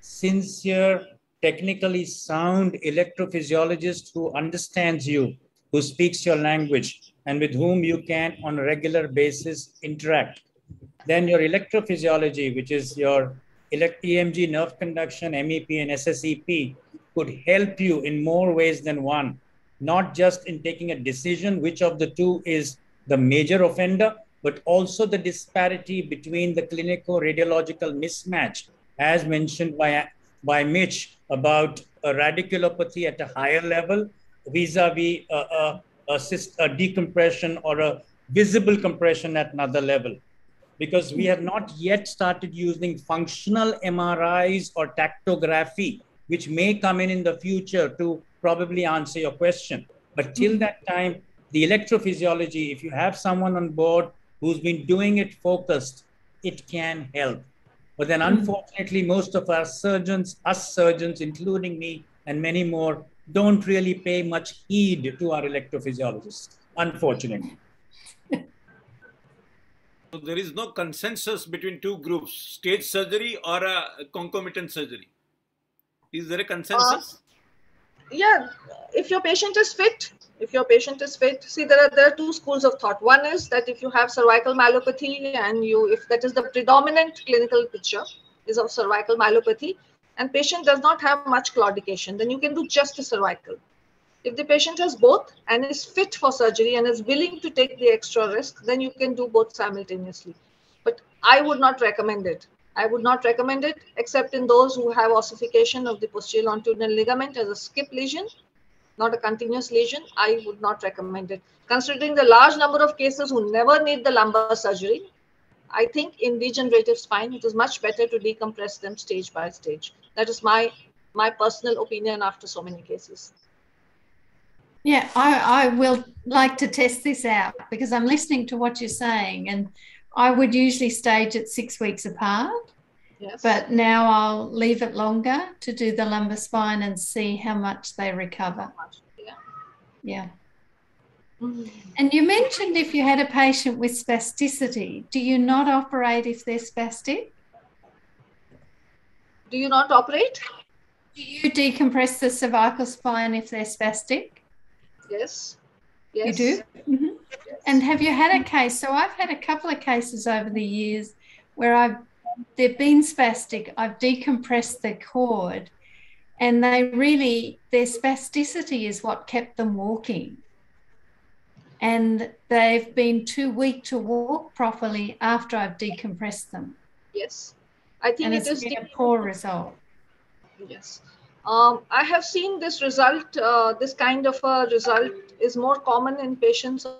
sincere, technically sound electrophysiologist who understands you, who speaks your language, and with whom you can on a regular basis interact, then your electrophysiology, which is your EMG, nerve conduction, MEP, and SSEP, could help you in more ways than one, not just in taking a decision which of the two is the major offender, but also the disparity between the clinico-radiological mismatch, as mentioned by Mitch, about a radiculopathy at a higher level vis-a-vis a decompression or a visible compression at another level. Because we have not yet started using functional MRIs or tactography, which may come in the future to probably answer your question. But till that time, the electrophysiology, if you have someone on board who's been doing it focused, it can help. But then unfortunately, most of our surgeons, including me and many more, don't really pay much heed to our electrophysiologists, unfortunately. So there is no consensus between two groups, stage surgery or a concomitant surgery. Is there a consensus? Yeah, if your patient is fit. If your patient is fit, see, there are two schools of thought. One is that if you have cervical myelopathy and if that is the predominant clinical picture is of cervical myelopathy and patient does not have much claudication, then you can do just the cervical. If the patient has both and is fit for surgery and is willing to take the extra risk, then you can do both simultaneously. But I would not recommend it. I would not recommend it except in those who have ossification of the posterior longitudinal ligament as a skip lesion, not a continuous lesion. I would not recommend it. Considering the large number of cases who never need the lumbar surgery, I think in degenerative spine, it is much better to decompress them stage by stage. That is my personal opinion after so many cases. Yeah, I will like to test this out because I'm listening to what you're saying, and I would usually stage it 6 weeks apart. Yes. But now I'll leave it longer to do the lumbar spine and see how much they recover. Yeah. Yeah. And you mentioned if you had a patient with spasticity, do you not operate if they're spastic? Do you not operate? Do you decompress the cervical spine if they're spastic? Yes. Yes. You do? Mm-hmm. Yes. And have you had a case? So I've had a couple of cases over the years where they've been spastic, I've decompressed the cord, and their spasticity is what kept them walking. And they've been too weak to walk properly after I've decompressed them. Yes. I think it's been a poor result. Yes. I have seen this result, this kind of a result is more common in patients of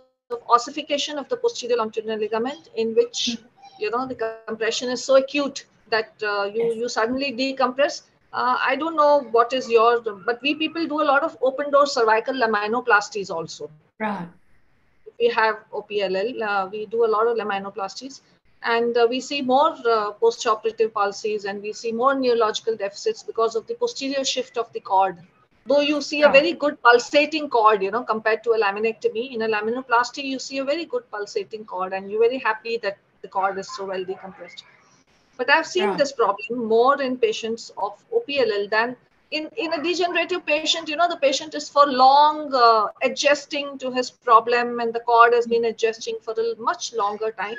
ossification of the posterior longitudinal ligament, in which you know, the compression is so acute that you suddenly decompress. I don't know what is yours, but we people do a lot of open-door cervical laminoplasties also. Right. We have OPLL, we do a lot of laminoplasties, and we see more post-operative palsies, and we see more neurological deficits because of the posterior shift of the cord. Though you see a very good pulsating cord, you know, compared to a laminectomy, in a laminoplasty, you see a very good pulsating cord, and you're very happy that the cord is so well decompressed. But I've seen this problem more in patients of OPLL than in a degenerative patient. You know, the patient is for long adjusting to his problem, and the cord has been adjusting for a much longer time.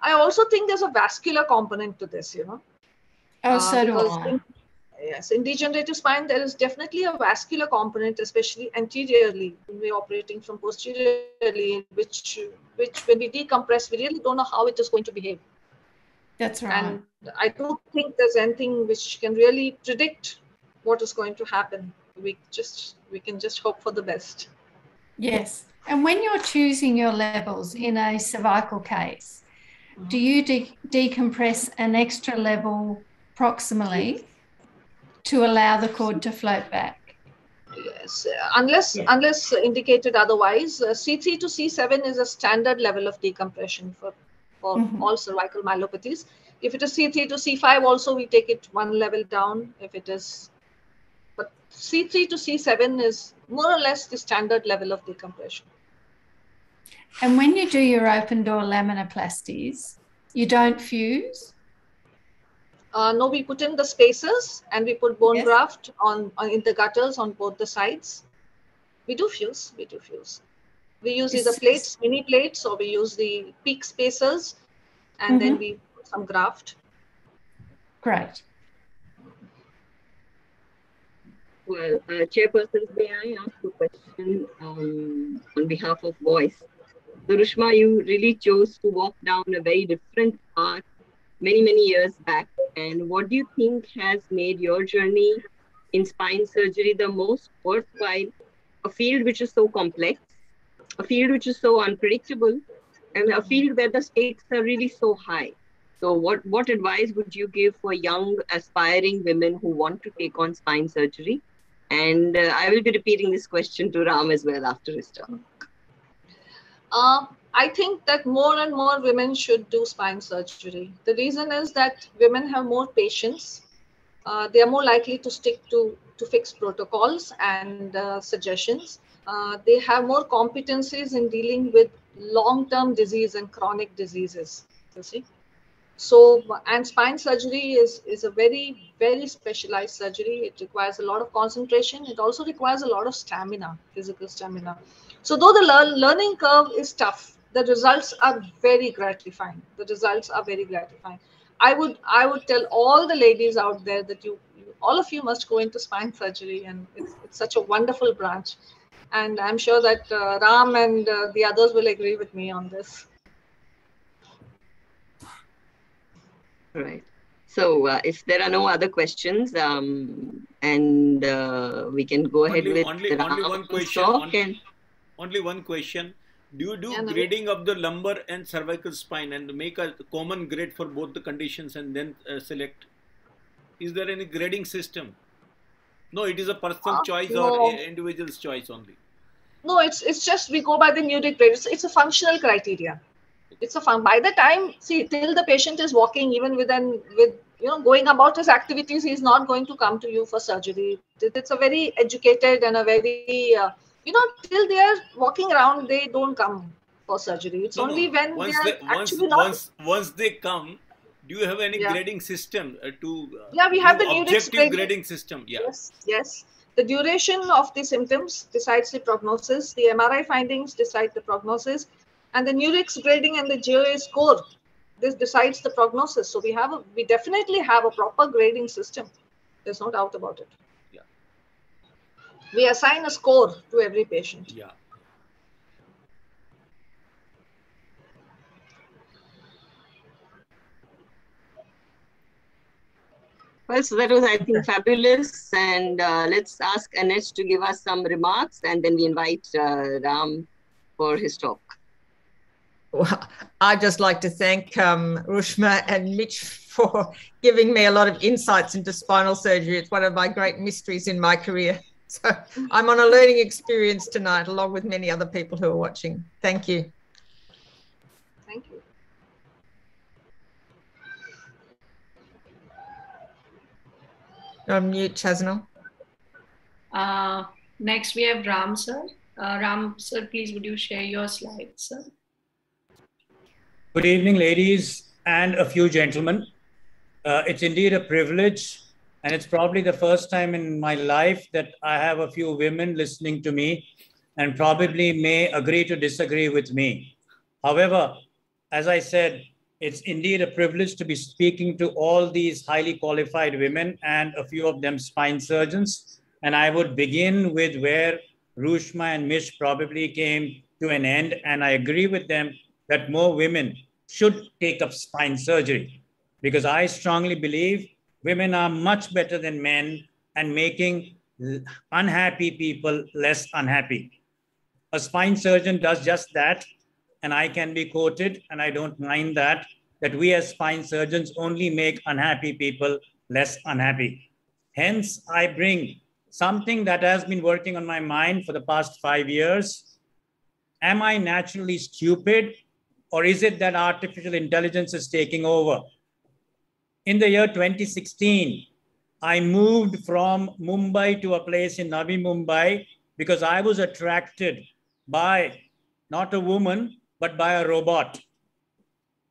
I also think there's a vascular component to this, you know. Oh, so do I. Yes, in degenerative spine, there is definitely a vascular component, especially anteriorly, when we're operating from posteriorly, which when we decompress, we really don't know how it is going to behave. That's right. And I don't think there's anything which can really predict what is going to happen. We can just hope for the best. Yes. And when you're choosing your levels in a cervical case, mm-hmm. do you decompress an extra level proximally to allow the cord to float back? Yes, unless indicated otherwise. C3 to C7 is a standard level of decompression for mm-hmm. all cervical myelopathies. If it is C3 to C5 also, we take it one level down if it is. But C3 to C7 is more or less the standard level of decompression. And when you do your open door laminoplasties, you don't fuse? No, we put in the spacers and we put bone yes. graft on in the gutters on both the sides. We do fuse. We use either plates, mini plates, or we use the peak spacers, and mm-hmm. then we put some graft. Great. Well, Chairperson, may I ask a question on behalf of Voice? So, Rushma, you really chose to walk down a very different path many years back. And what do you think has made your journey in spine surgery the most worthwhile? A field which is so complex, a field which is so unpredictable, and a field where the stakes are really so high. So what advice would you give for young, aspiring women who want to take on spine surgery? And I will be repeating this question to Ram as well after his talk. I think that more and more women should do spine surgery. The reason is that women have more patience. They are more likely to stick to fixed protocols and suggestions. They have more competencies in dealing with long-term disease and chronic diseases, you see. So, and spine surgery is a very, very specialized surgery. It requires a lot of concentration. It also requires a lot of stamina, physical stamina. So though the learning curve is tough, the results are very gratifying. I would tell all the ladies out there that all of you must go into spine surgery, and it's such a wonderful branch. And I'm sure that Ram and the others will agree with me on this. Right. So if there are no other questions, and we can go ahead with only one question. Only one question. Do you do grading of the lumbar and cervical spine and make a common grade for both the conditions and then select? Is there any grading system? No, it is a personal choice or individual's choice only. No, it's just we go by the Nurick's criteria. It's a functional criteria. By the time, see, till the patient is walking, even with going about his activities, he's not going to come to you for surgery. It's a very educated and a very... till they are walking around, they don't come for surgery. It's only when once they come, do you have any grading system to... Yeah, we have the objective grading system. Yeah. Yes. The duration of the symptoms decides the prognosis. The MRI findings decide the prognosis. And the Nurick's grading and the JOA score, this decides the prognosis. So we definitely have a proper grading system. There's no doubt about it. We assign a score to every patient. Yeah. Well, so that was, I think, fabulous. And let's ask Annette to give us some remarks, and then we invite Ram for his talk. Well, I'd just like to thank Rushma and Mitch for giving me a lot of insights into spinal surgery. It's one of my great mysteries in my career. So I'm on a learning experience tonight, along with many other people who are watching. Thank you. Thank you. You're on mute, Chasanal. Next, we have Ram, sir. Ram, sir, please, would you share your slides, sir? Good evening, ladies and a few gentlemen. It's indeed a privilege. And it's probably the first time in my life that I have a few women listening to me and probably may agree to disagree with me. However, as I said, It's indeed a privilege to be speaking to all these highly qualified women and a few of them spine surgeons. And I would begin with where Rushma and Mish probably came to an end. And I agree with them that more women should take up spine surgery, because I strongly believe women are much better than men and making unhappy people less unhappy. A spine surgeon does just that. And I can be quoted, and I don't mind that we as spine surgeons only make unhappy people less unhappy. Hence, I bring something that has been working on my mind for the past 5 years. Am I naturally stupid, or is it that artificial intelligence is taking over? In the year 2016, I moved from Mumbai to a place in Navi Mumbai because I was attracted by not a woman, but by a robot.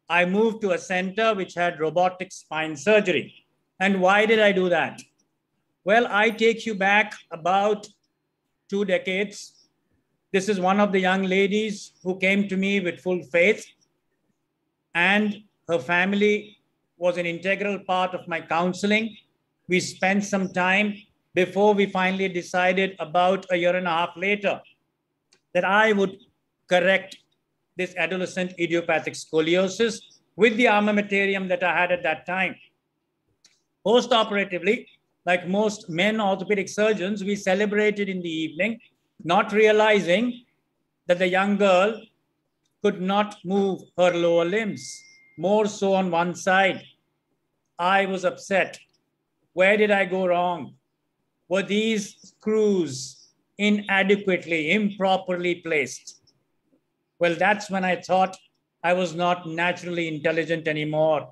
I moved to a center which had robotic spine surgery. And why did I do that? Well, I take you back about 2 decades. This is one of the young ladies who came to me with full faith, and her family was an integral part of my counseling. We spent some time before we finally decided, about a year and a half later, that I would correct this adolescent idiopathic scoliosis with the armamentarium that I had at that time. Post-operatively, like most men orthopedic surgeons, we celebrated in the evening, not realizing that the young girl could not move her lower limbs, more so on one side. I was upset. Where did I go wrong? Were these screws inadequately, improperly placed? Well, that's when I thought I was not naturally intelligent anymore.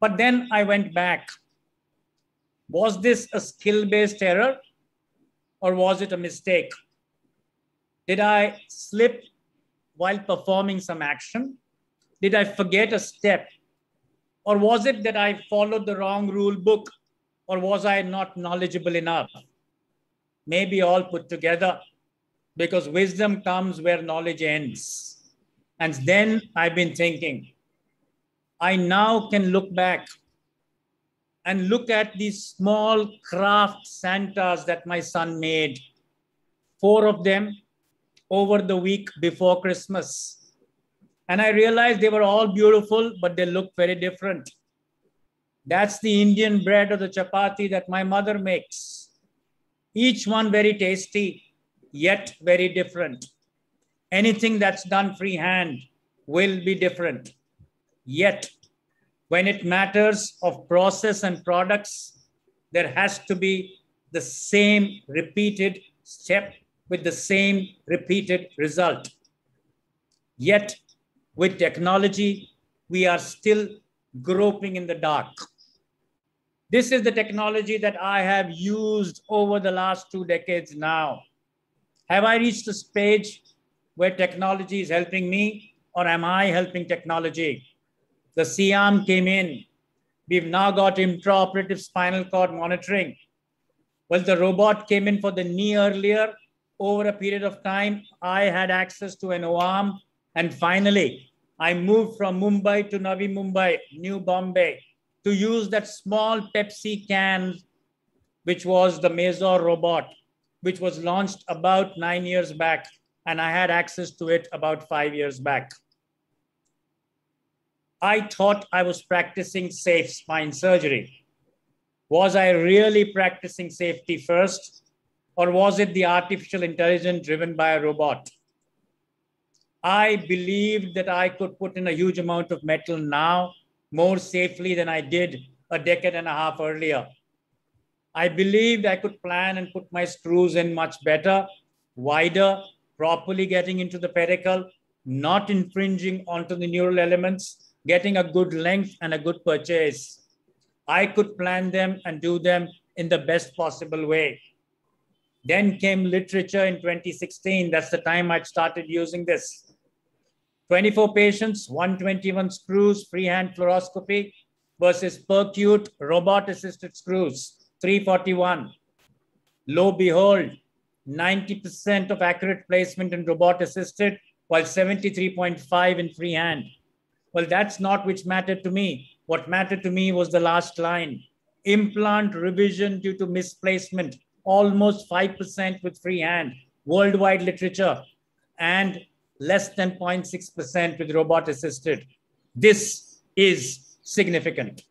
But then I went back. Was this a skill-based error, or was it a mistake? Did I slip while performing some action? Did I forget a step? Or was it that I followed the wrong rule book, or was I not knowledgeable enough? Maybe all put together. Because wisdom comes where knowledge ends. And then I've been thinking, I now can look back and look at these small craft Santas that my son made. 4 of them over the week before Christmas. And I realized they were all beautiful, but they looked very different. That's the Indian bread or the chapati that my mother makes. Each one very tasty, yet very different. Anything that's done freehand will be different. Yet, when it matters of process and products, there has to be the same repeated step with the same repeated result. Yet, with technology, we are still groping in the dark. This is the technology that I have used over the last 2 decades now. Have I reached a stage where technology is helping me, or am I helping technology? The CIAM came in. We've now got intraoperative spinal cord monitoring. Well, the robot came in for the knee earlier. Over a period of time, I had access to an OAM. And finally, I moved from Mumbai to Navi Mumbai, New Bombay, to use that small Pepsi can, which was the Mazor robot, which was launched about 9 years back, and I had access to it about 5 years back. I thought I was practicing safe spine surgery. Was I really practicing safety first, or was it the artificial intelligence driven by a robot? I believed that I could put in a huge amount of metal now, more safely than I did a decade and a half earlier. I believed I could plan and put my screws in much better, wider, properly getting into the pedicle, not infringing onto the neural elements, getting a good length and a good purchase. I could plan them and do them in the best possible way. Then came literature in 2016. That's the time I started using this. 24 patients, 121 screws, freehand fluoroscopy versus percute robot-assisted screws. 341. Lo behold, 90% of accurate placement in robot assisted, while 73.5 in freehand. Well, that's not which mattered to me. What mattered to me was the last line. Implant revision due to misplacement, almost 5% with free hand, worldwide literature, and less than 0.6% with robot assisted. This is significant.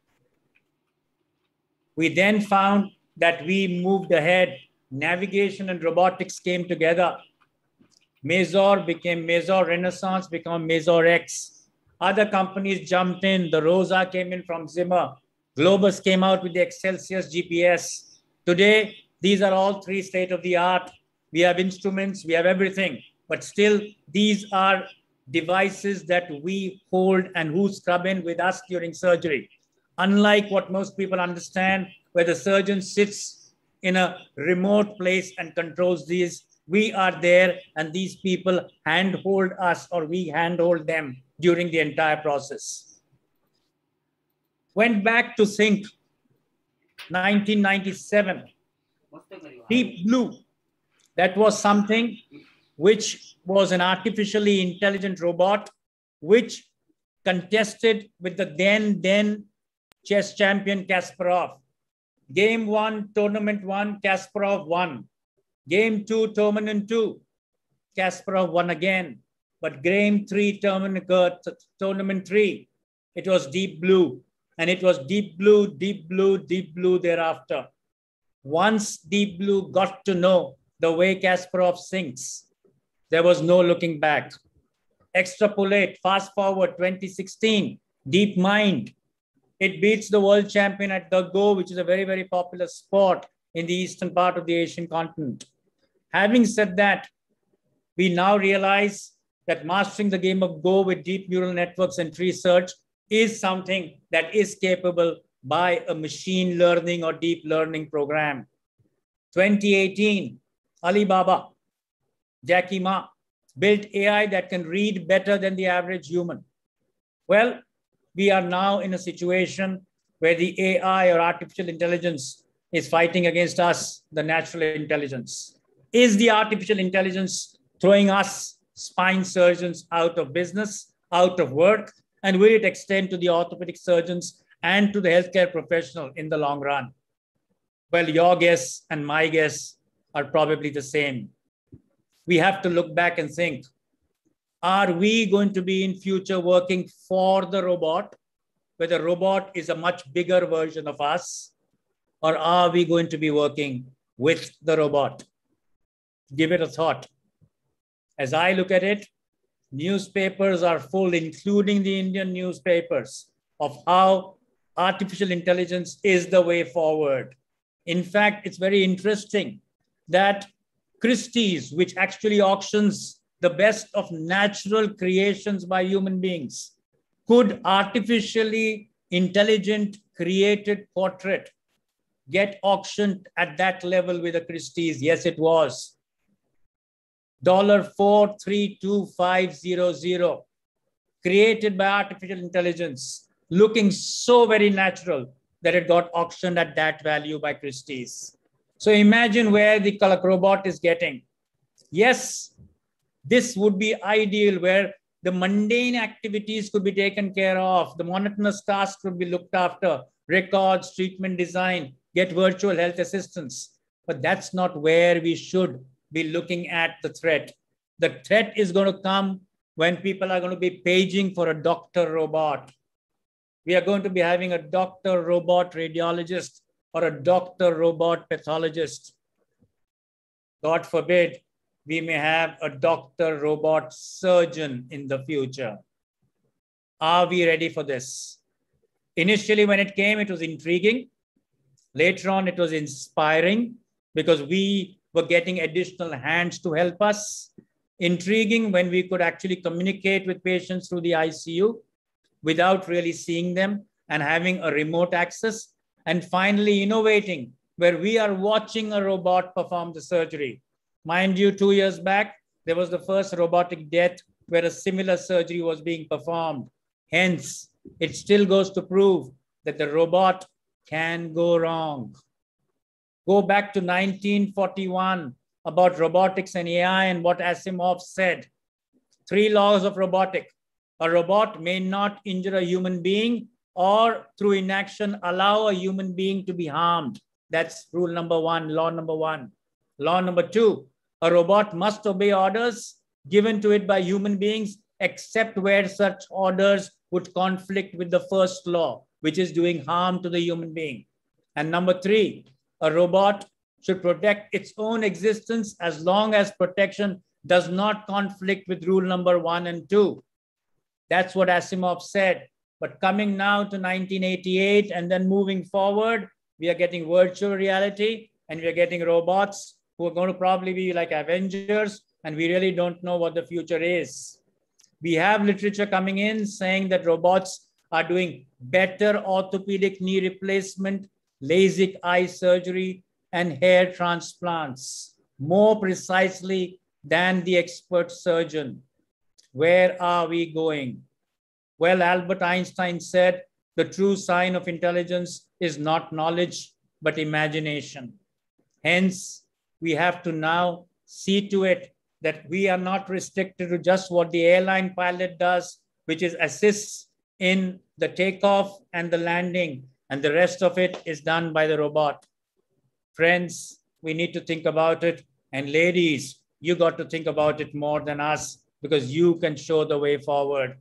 We then found that we moved ahead. Navigation and robotics came together. Mazor became Mazor Renaissance, became Mazor X. Other companies jumped in. The Rosa came in from Zimmer. Globus came out with the Excelsius GPS. Today, these are all three state-of-the-art. We have instruments, we have everything. But still, these are devices that we hold and who scrub in with us during surgery. Unlike what most people understand, where the surgeon sits in a remote place and controls these, we are there and these people handhold us, or we handhold them during the entire process. Went back to think, 1997, Deep Blue. That was something which was an artificially intelligent robot which contested with the then chess champion Kasparov. Game 1, tournament 1, Kasparov won. Game 2, tournament 2, Kasparov won again. But game 3, tournament 3, it was Deep Blue. And it was Deep Blue, Deep Blue, Deep Blue thereafter. Once Deep Blue got to know the way Kasparov sinks, there was no looking back. Extrapolate, fast forward 2016, Deep Mind. It beats the world champion at the Go, which is a very, very popular sport in the eastern part of the Asian continent. Having said that, we now realize that mastering the game of Go with deep neural networks and tree search is something that is capable by a machine learning or deep learning program. 2018, Alibaba, Jackie Ma, built AI that can read better than the average human. Well, we are now in a situation where the AI or artificial intelligence is fighting against us, the natural intelligence. Is the artificial intelligence throwing us spine surgeons out of business, out of work? And will it extend to the orthopedic surgeons and to the healthcare professional in the long run? Well, your guess and my guess are probably the same. We have to look back and think, are we going to be in future working for the robot, where the robot is a much bigger version of us, or are we going to be working with the robot? Give it a thought. As I look at it, newspapers are full, including the Indian newspapers, of how artificial intelligence is the way forward. In fact, it's very interesting that Christie's, which actually auctions the best of natural creations by human beings, could artificially intelligent created portrait get auctioned at that level with a Christie's? Yes, it was. $432,500, created by artificial intelligence, looking so very natural that it got auctioned at that value by Christie's. So imagine where the robot is getting. Yes, this would be ideal, where the mundane activities could be taken care of, the monotonous tasks could be looked after, records, treatment design, get virtual health assistance. But that's not where we should be looking at the threat. The threat is going to come when people are going to be paging for a doctor robot. We are going to be having a doctor robot radiologist or a doctor robot pathologist. God forbid, we may have a doctor robot surgeon in the future. Are we ready for this? Initially, when it came, it was intriguing. Later on, it was inspiring because we were getting additional hands to help us. Intriguing when we could actually communicate with patients through the ICU without really seeing them and having a remote access. And finally, innovating, where we are watching a robot perform the surgery. Mind you, 2 years back, there was the first robotic death where a similar surgery was being performed. Hence, it still goes to prove that the robot can go wrong. Go back to 1941 about robotics and AI and what Asimov said. 3 laws of robotics. A robot may not injure a human being or through inaction allow a human being to be harmed. That's rule number one, law number one. Law number two, a robot must obey orders given to it by human beings except where such orders would conflict with the first law, which is doing harm to the human being. And number three, a robot should protect its own existence as long as protection does not conflict with rule number 1 and 2. That's what Asimov said. But coming now to 1988 and then moving forward, we are getting virtual reality and we are getting robots who are going to probably be like Avengers, and we really don't know what the future is. We have literature coming in saying that robots are doing better orthopedic knee replacement, LASIK eye surgery, and hair transplants more precisely than the expert surgeon. Where are we going? Well, Albert Einstein said, the true sign of intelligence is not knowledge, but imagination. Hence, we have to now see to it that we are not restricted to just what the airline pilot does, which is assists in the takeoff and the landing, and the rest of it is done by the robot. Friends, we need to think about it. And ladies, you got to think about it more than us, because you can show the way forward.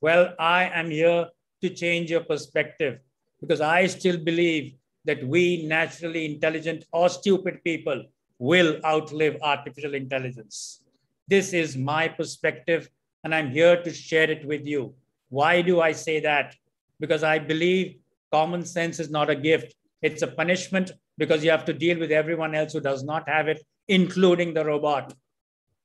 Well, I am here to change your perspective, because I still believe that we naturally intelligent or stupid people will outlive artificial intelligence. This is my perspective, and I'm here to share it with you. Why do I say that? Because I believe common sense is not a gift. It's a punishment, because you have to deal with everyone else who does not have it, including the robot.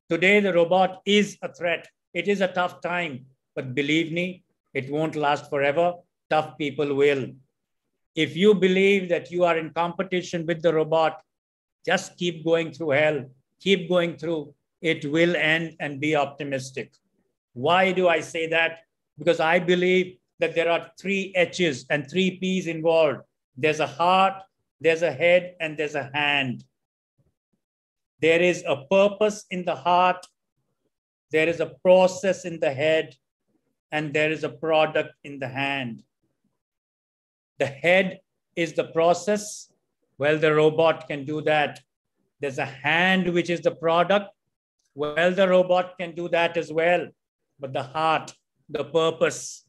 Today, the robot is a threat. It is a tough time, but believe me, it won't last forever. Tough people will. If you believe that you are in competition with the robot, just keep going through hell. Keep going through. It will end, and be optimistic. Why do I say that? Because I believe that there are 3 H's and 3 P's involved. There's a heart, there's a head, and there's a hand. There is a purpose in the heart. There is a process in the head. And there is a product in the hand. The head is the process. Well, the robot can do that. There's a hand, which is the product. Well, the robot can do that as well. But the heart, the purpose,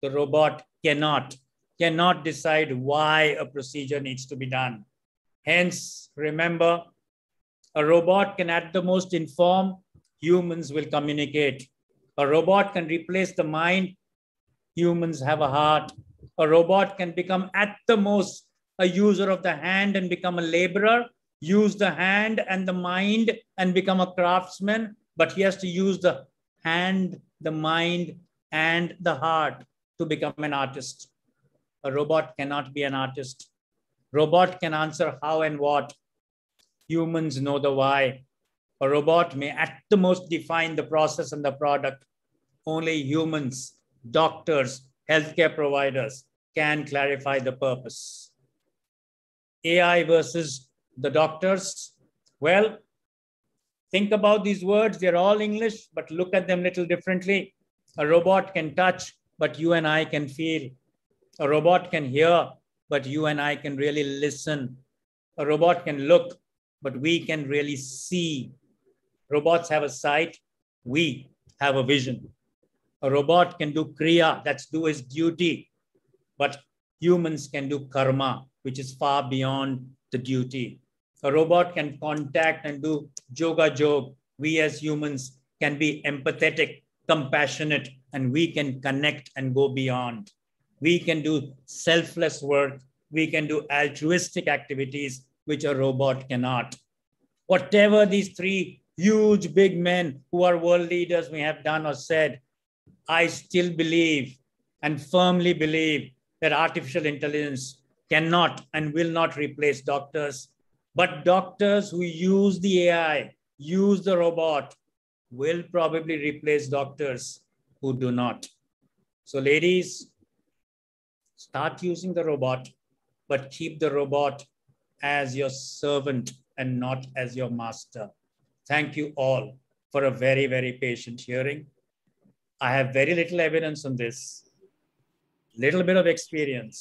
the robot cannot decide why a procedure needs to be done. Hence, remember, a robot can at the most inform, humans will communicate. A robot can replace the mind, humans have a heart. A robot can become at the most a user of the hand and become a laborer, use the hand and the mind and become a craftsman, but he has to use the hand, the mind, and the heart to become an artist. A robot cannot be an artist. Robot can answer how and what. Humans know the why. A robot may at the most define the process and the product. Only humans, doctors, healthcare providers can clarify the purpose. AI versus the doctors. Well, think about these words. They're all English, but look at them a little differently. A robot can touch, but you and I can feel. A robot can hear, but you and I can really listen. A robot can look, but we can really see. Robots have a sight. We have a vision. A robot can do kriya, that's do his duty. But humans can do karma, which is far beyond the duty. A robot can contact and do yoga jog. We as humans can be empathetic, compassionate, and we can connect and go beyond. We can do selfless work. We can do altruistic activities, which a robot cannot. Whatever these three huge big men who are world leaders may have done or said, I still believe and firmly believe that artificial intelligence cannot and will not replace doctors. But doctors who use the AI, use the robot, will probably replace doctors who do not. So ladies, start using the robot, but keep the robot as your servant and not as your master. Thank you all for a very, very patient hearing. I have very little evidence on this, little bit of experience.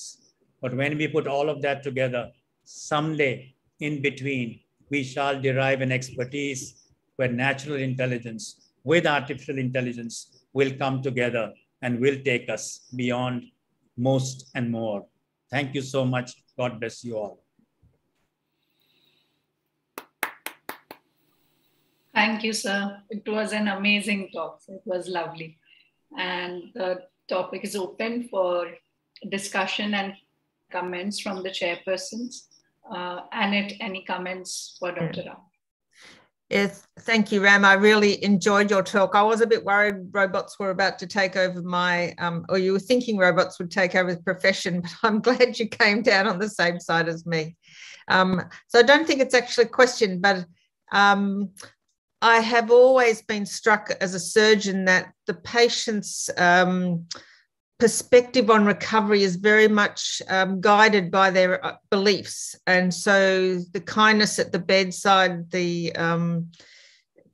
But when we put all of that together, someday in between, we shall derive an expertise where natural intelligence with artificial intelligence will come together and will take us beyond most and more. Thank you so much. God bless you all. Thank you, sir. It was an amazing talk. It was lovely. And the topic is open for discussion and comments from the chairpersons. Annette, any comments for Dr. Ram? Yes, thank you, Ram. I really enjoyed your talk. I was a bit worried robots were about to take over my, or you were thinking robots would take over the profession, but I'm glad you came down on the same side as me. So I don't think it's actually a question, but I have always been struck as a surgeon that the patient's perspective on recovery is very much guided by their beliefs. And so the kindness at the bedside, the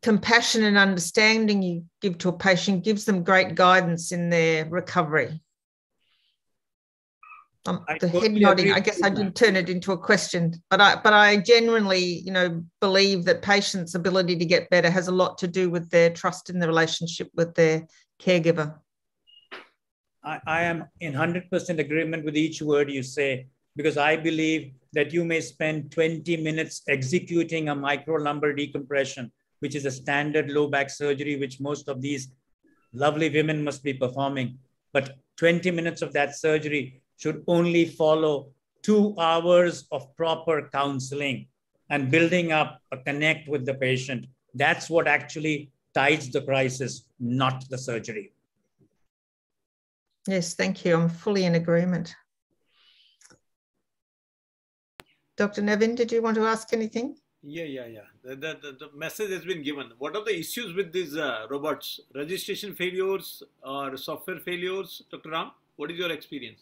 compassion and understanding you give to a patient gives them great guidance in their recovery. The head nodding, I guess I didn't turn it into a question, but I genuinely, you know, believe that patients' ability to get better has a lot to do with their trust in the relationship with their caregiver. I am in 100% agreement with each word you say, because I believe that you may spend 20 minutes executing a microlumbar decompression, which is a standard low back surgery, which most of these lovely women must be performing. But 20 minutes of that surgery should only follow 2 hours of proper counseling and building up a connect with the patient. That's what actually tides the crisis, not the surgery. Yes, thank you. I'm fully in agreement. Dr. Naveen, did you want to ask anything? Yeah. The message has been given. What are the issues with these robots? Registration failures or software failures? Dr. Ram, what is your experience?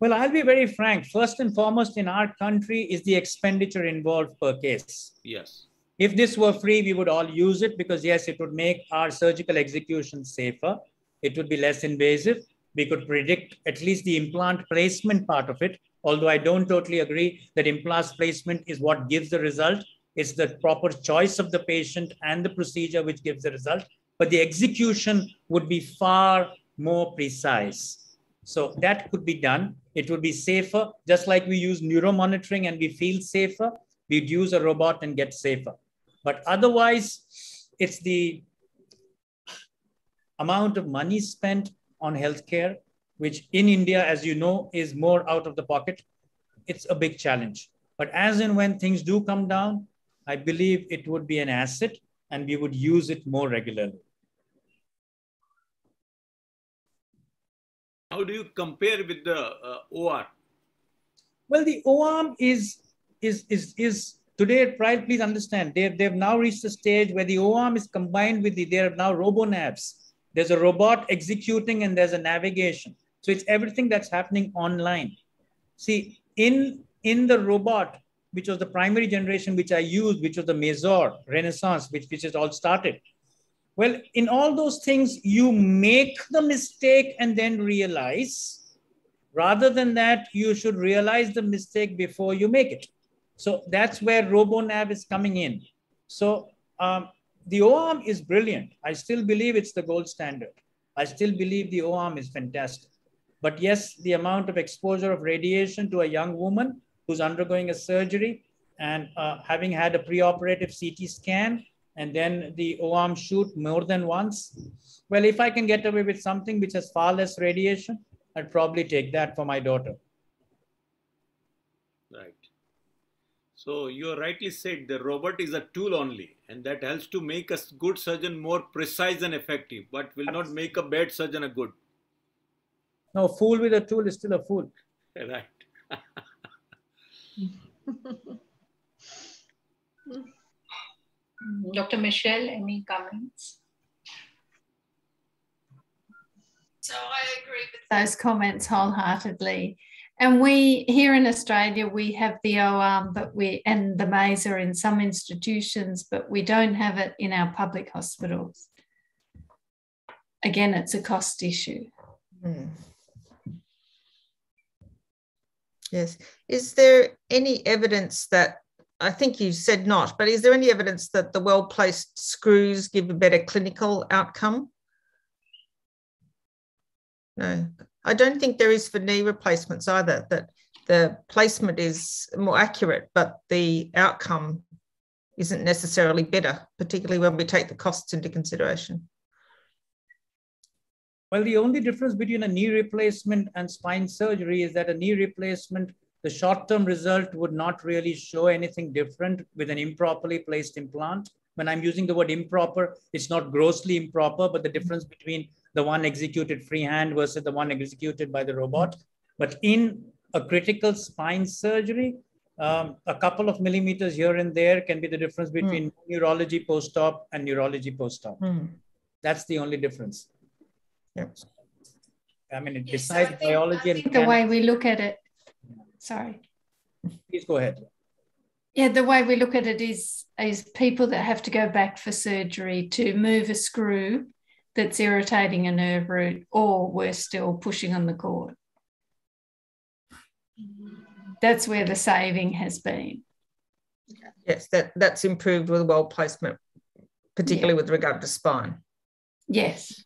Well, I'll be very frank. First and foremost in our country is the expenditure involved per case. Yes. If this were free, we would all use it because, yes, it would make our surgical execution safer. It would be less invasive. We could predict at least the implant placement part of it, although I don't totally agree that implant placement is what gives the result. It's the proper choice of the patient and the procedure which gives the result, but the execution would be far more precise. So that could be done. It would be safer, just like we use neuromonitoring and we feel safer, we'd use a robot and get safer. But otherwise, it's the amount of money spent on healthcare, which in India, as you know, is more out of the pocket. It's a big challenge. But as and when things do come down, I believe it would be an asset and we would use it more regularly. How do you compare with the OR? Well, the OR is today, please understand, they've now reached a stage where the OR is combined with they are now robo-navs. There's a robot executing and there's a navigation. So it's everything that's happening online. See, in the robot, which was the primary generation, which I used, which was the Mazor Renaissance, which is all started. Well, in all those things, you make the mistake and then realize. Rather than that, you should realize the mistake before you make it. So that's where RoboNav is coming in. So, the OAM is brilliant. I still believe it's the gold standard. I still believe the OAM is fantastic. But yes, the amount of exposure of radiation to a young woman who's undergoing a surgery and having had a preoperative CT scan and then the OAM shoot more than once. Well, if I can get away with something which has far less radiation, I'd probably take that for my daughter. Right. So you rightly said the robot is a tool only, and that helps to make a good surgeon more precise and effective, but will not make a bad surgeon a good. No, a fool with a tool is still a fool. Right. Dr. Michelle, any comments? So I agree with those comments wholeheartedly. And we, here in Australia, we have the OARM, but and the Mazor in some institutions, but we don't have it in our public hospitals. again, it's a cost issue. Mm. Yes. Is there any evidence that, I think you said not, but is there any evidence that the well-placed screws give a better clinical outcome? No. I don't think there is for knee replacements either, that the placement is more accurate, but the outcome isn't necessarily better, particularly when we take the costs into consideration. Well, the only difference between a knee replacement and spine surgery is that a knee replacement, the short-term result would not really show anything different with an improperly placed implant. When I'm using the word improper, it's not grossly improper, but the difference between the one executed freehand versus the one executed by the robot. But in a critical spine surgery, a couple of millimeters here and there can be the difference between neurology post-op and neurology post-op. Mm. That's the only difference. Yep. I mean, it decides biology. I think the way we look at it, sorry. Please go ahead. Yeah, the way we look at it is people that have to go back for surgery to move a screw that's irritating a nerve root, or we're still pushing on the cord. That's where the saving has been. Yes, that's improved with well placement, particularly with regard to spine. Yes.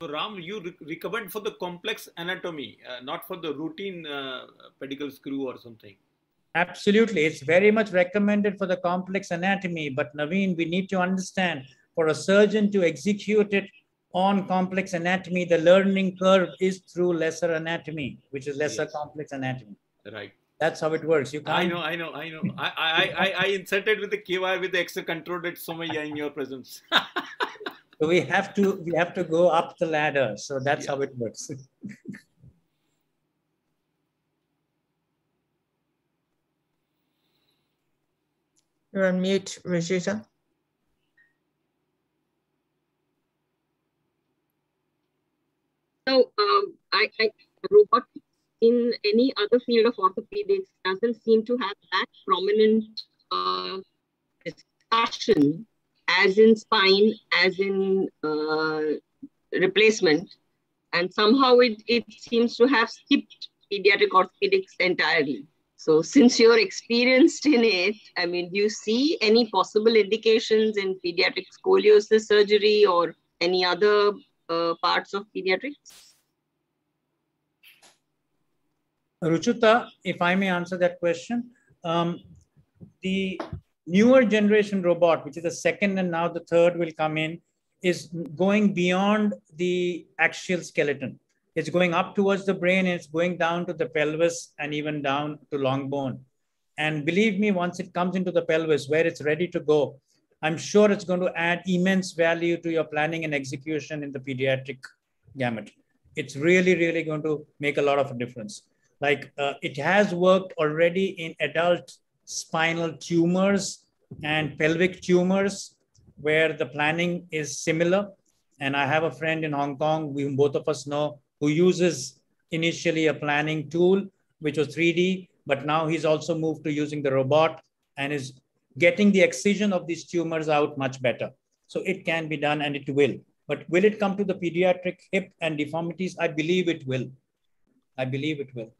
So Ram, you recommend for the complex anatomy, not for the routine pedicle screw or something. Absolutely. It's very much recommended for the complex anatomy. But Naveen, we need to understand, for a surgeon to execute it on complex anatomy, the learning curve is through lesser anatomy, which is lesser complex anatomy. Right. That's how it works. You can't... I know. I inserted with the KY with the extra controlled somewhere in your presence. So we have to go up the ladder. So that's how it works. You're on mute, Rujuta. So robotics in any other field of orthopedics doesn't seem to have that prominent discussion as in spine, as in replacement. And somehow it seems to have skipped pediatric orthopedics entirely. So since you're experienced in it, I mean, do you see any possible indications in pediatric scoliosis surgery or any other parts of pediatrics? Rujuta, if I may answer that question. The newer generation robot, which is the second and now the third will come in, is going beyond the axial skeleton. It's going up towards the brain, and it's going down to the pelvis and even down to long bone. And believe me, once it comes into the pelvis where it's ready to go, I'm sure it's going to add immense value to your planning and execution in the pediatric gamut. It's really, really going to make a lot of a difference. Like it has worked already in adult spinal tumors and pelvic tumors where the planning is similar. And I have a friend in Hong Kong, whom both of us know, who uses initially a planning tool, which was 3D, but now he's also moved to using the robot and is getting the excision of these tumors out much better. So it can be done and it will. But will it come to the pediatric hip and deformities? I believe it will. I believe it will.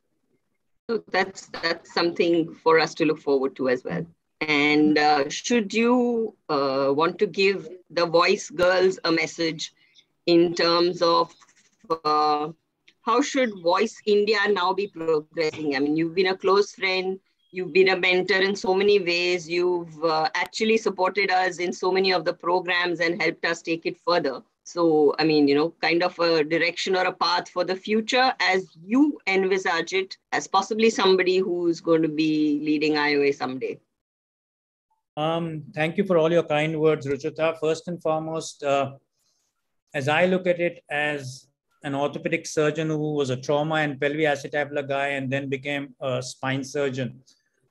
So that's something for us to look forward to as well. And should you want to give the voice girls a message in terms of how should Voice India now be progressing? I mean, you've been a close friend, you've been a mentor in so many ways, you've actually supported us in so many of the programs and helped us take it further. So, I mean, you know, kind of a direction or a path for the future as you envisage it as possibly somebody who's going to be leading IOA someday. Thank you for all your kind words, Rujuta. First and foremost, as I look at it as an orthopedic surgeon who was a trauma and pelvic acetabula guy and then became a spine surgeon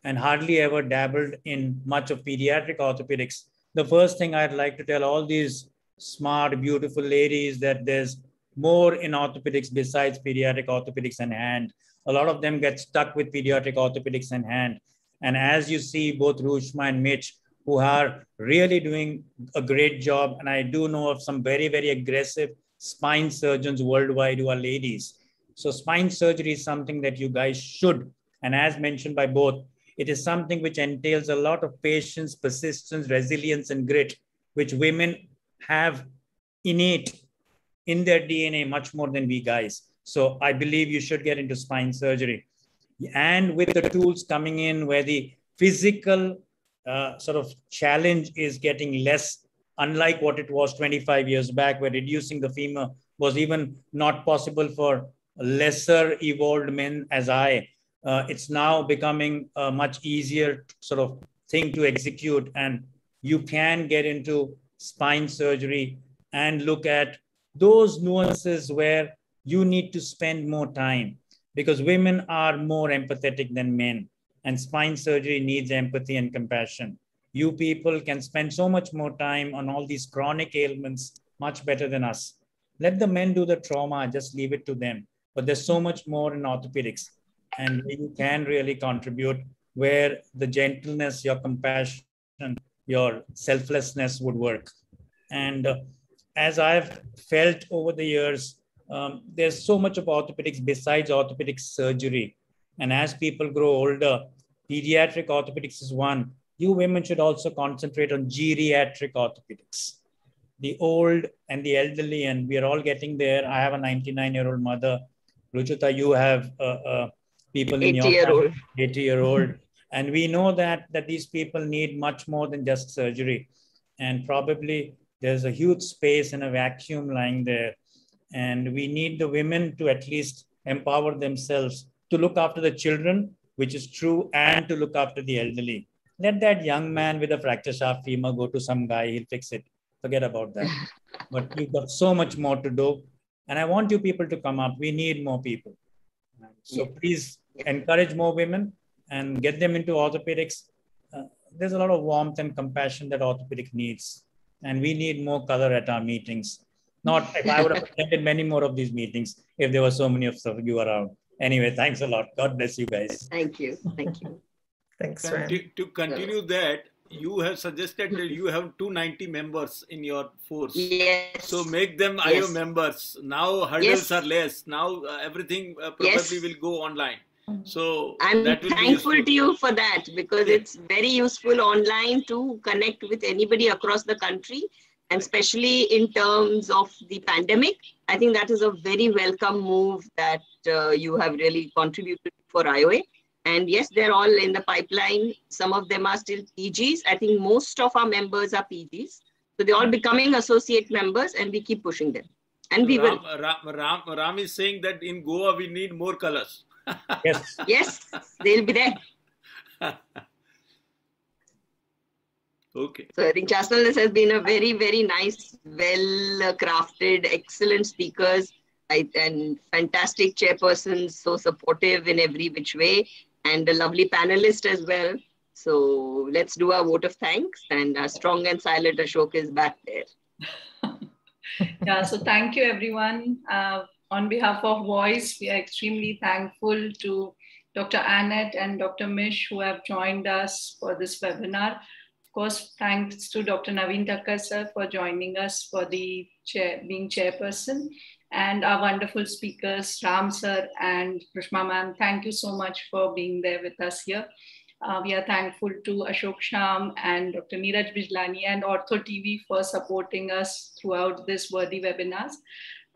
and hardly ever dabbled in much of pediatric orthopedics, the first thing I'd like to tell all these smart, beautiful ladies that there's more in orthopedics besides pediatric orthopedics and hand. A lot of them get stuck with pediatric orthopedics and hand. And as you see, both Rushma and Mitch who are really doing a great job. And I do know of some very, very aggressive spine surgeons worldwide who are ladies. So spine surgery is something that you guys should, and as mentioned by both, it is something which entails a lot of patience, persistence, resilience, and grit, which women have innate in their DNA much more than we guys. So I believe you should get into spine surgery. And with the tools coming in where the physical sort of challenge is getting less, unlike what it was 25 years back, where reducing the femur was even not possible for lesser evolved men as I. It's now becoming a much easier sort of thing to execute, and you can get into spine surgery and look at those nuances where you need to spend more time, because women are more empathetic than men, and spine surgery needs empathy and compassion. You people can spend so much more time on all these chronic ailments much better than us. Let the men do the trauma, just leave it to them. But there's so much more in orthopedics, and you can really contribute where the gentleness, your compassion, your selflessness would work. And as I've felt over the years, there's so much of orthopedics besides orthopedic surgery. And as people grow older, pediatric orthopedics is one. You women should also concentrate on geriatric orthopedics. The old and the elderly, and we are all getting there. I have a 99-year-old mother. Rujuta, you have people in your 80-year-old. And we know that these people need much more than just surgery. And probably there's a huge space and a vacuum lying there. And we need the women to at least empower themselves to look after the children, which is true, and to look after the elderly. Let that young man with a fracture shaft femur go to some guy, he'll fix it. Forget about that. But we've got so much more to do. And I want you people to come up. We need more people. So please encourage more women and get them into orthopedics. There's a lot of warmth and compassion that orthopedic needs. And we need more color at our meetings. Not if I would have attended many more of these meetings if there were so many of you around. Anyway, thanks a lot. God bless you guys. Thank you. Thank you. Thanks, Ram. To continue that, you have suggested that you have 290 members in your force. Yes. So make them yes. IO members. Now hurdles yes. are less. Now everything probably yes. will go online. So I'm thankful to you for that, because yes. it's very useful online to connect with anybody across the country, and especially in terms of the pandemic. I think that is a very welcome move that you have really contributed for IOA. And yes, they're all in the pipeline. Some of them are still PGs. I think most of our members are PGs. So they're all becoming associate members, and we keep pushing them. And we will. Ram is saying that in Goa, we need more colors. Yes. Yes, they'll be there. Okay. So I think Chasanal has been a very, very nice, well-crafted, excellent speakers and fantastic chairperson, so supportive in every which way, and a lovely panelist as well. So let's do our vote of thanks, and our strong and silent Ashok is back there. Yeah, so thank you everyone. On behalf of Voice, we are extremely thankful to Dr. Annette and Dr. Mish who have joined us for this webinar. Of course, thanks to Dr. Naveen Thakkar sir for joining us for the being chairperson. And our wonderful speakers, Ram sir and Rushma ma'am, thank you so much for being there with us here. We are thankful to Ashok Sham and Dr. Neeraj Bijlani and Ortho TV for supporting us throughout this worthy webinars.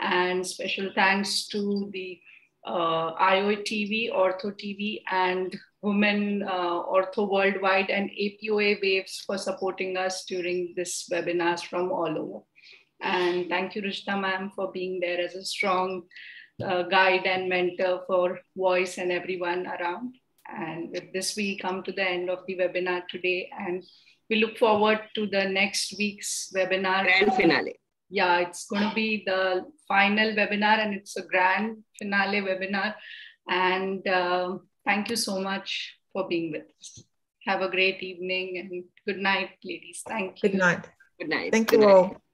And special thanks to the IOA TV, Ortho TV, and Women Ortho Worldwide and APOA Waves for supporting us during this webinars from all over. And thank you, Rujuta ma'am, for being there as a strong guide and mentor for Voice and everyone around. And with this, we come to the end of the webinar today. And we look forward to the next week's webinar. Grand finale. Yeah, it's going to be the final webinar, and it's a grand finale webinar. And thank you so much for being with us. Have a great evening and good night, ladies. Thank you. Good night. Good night. Thank you all.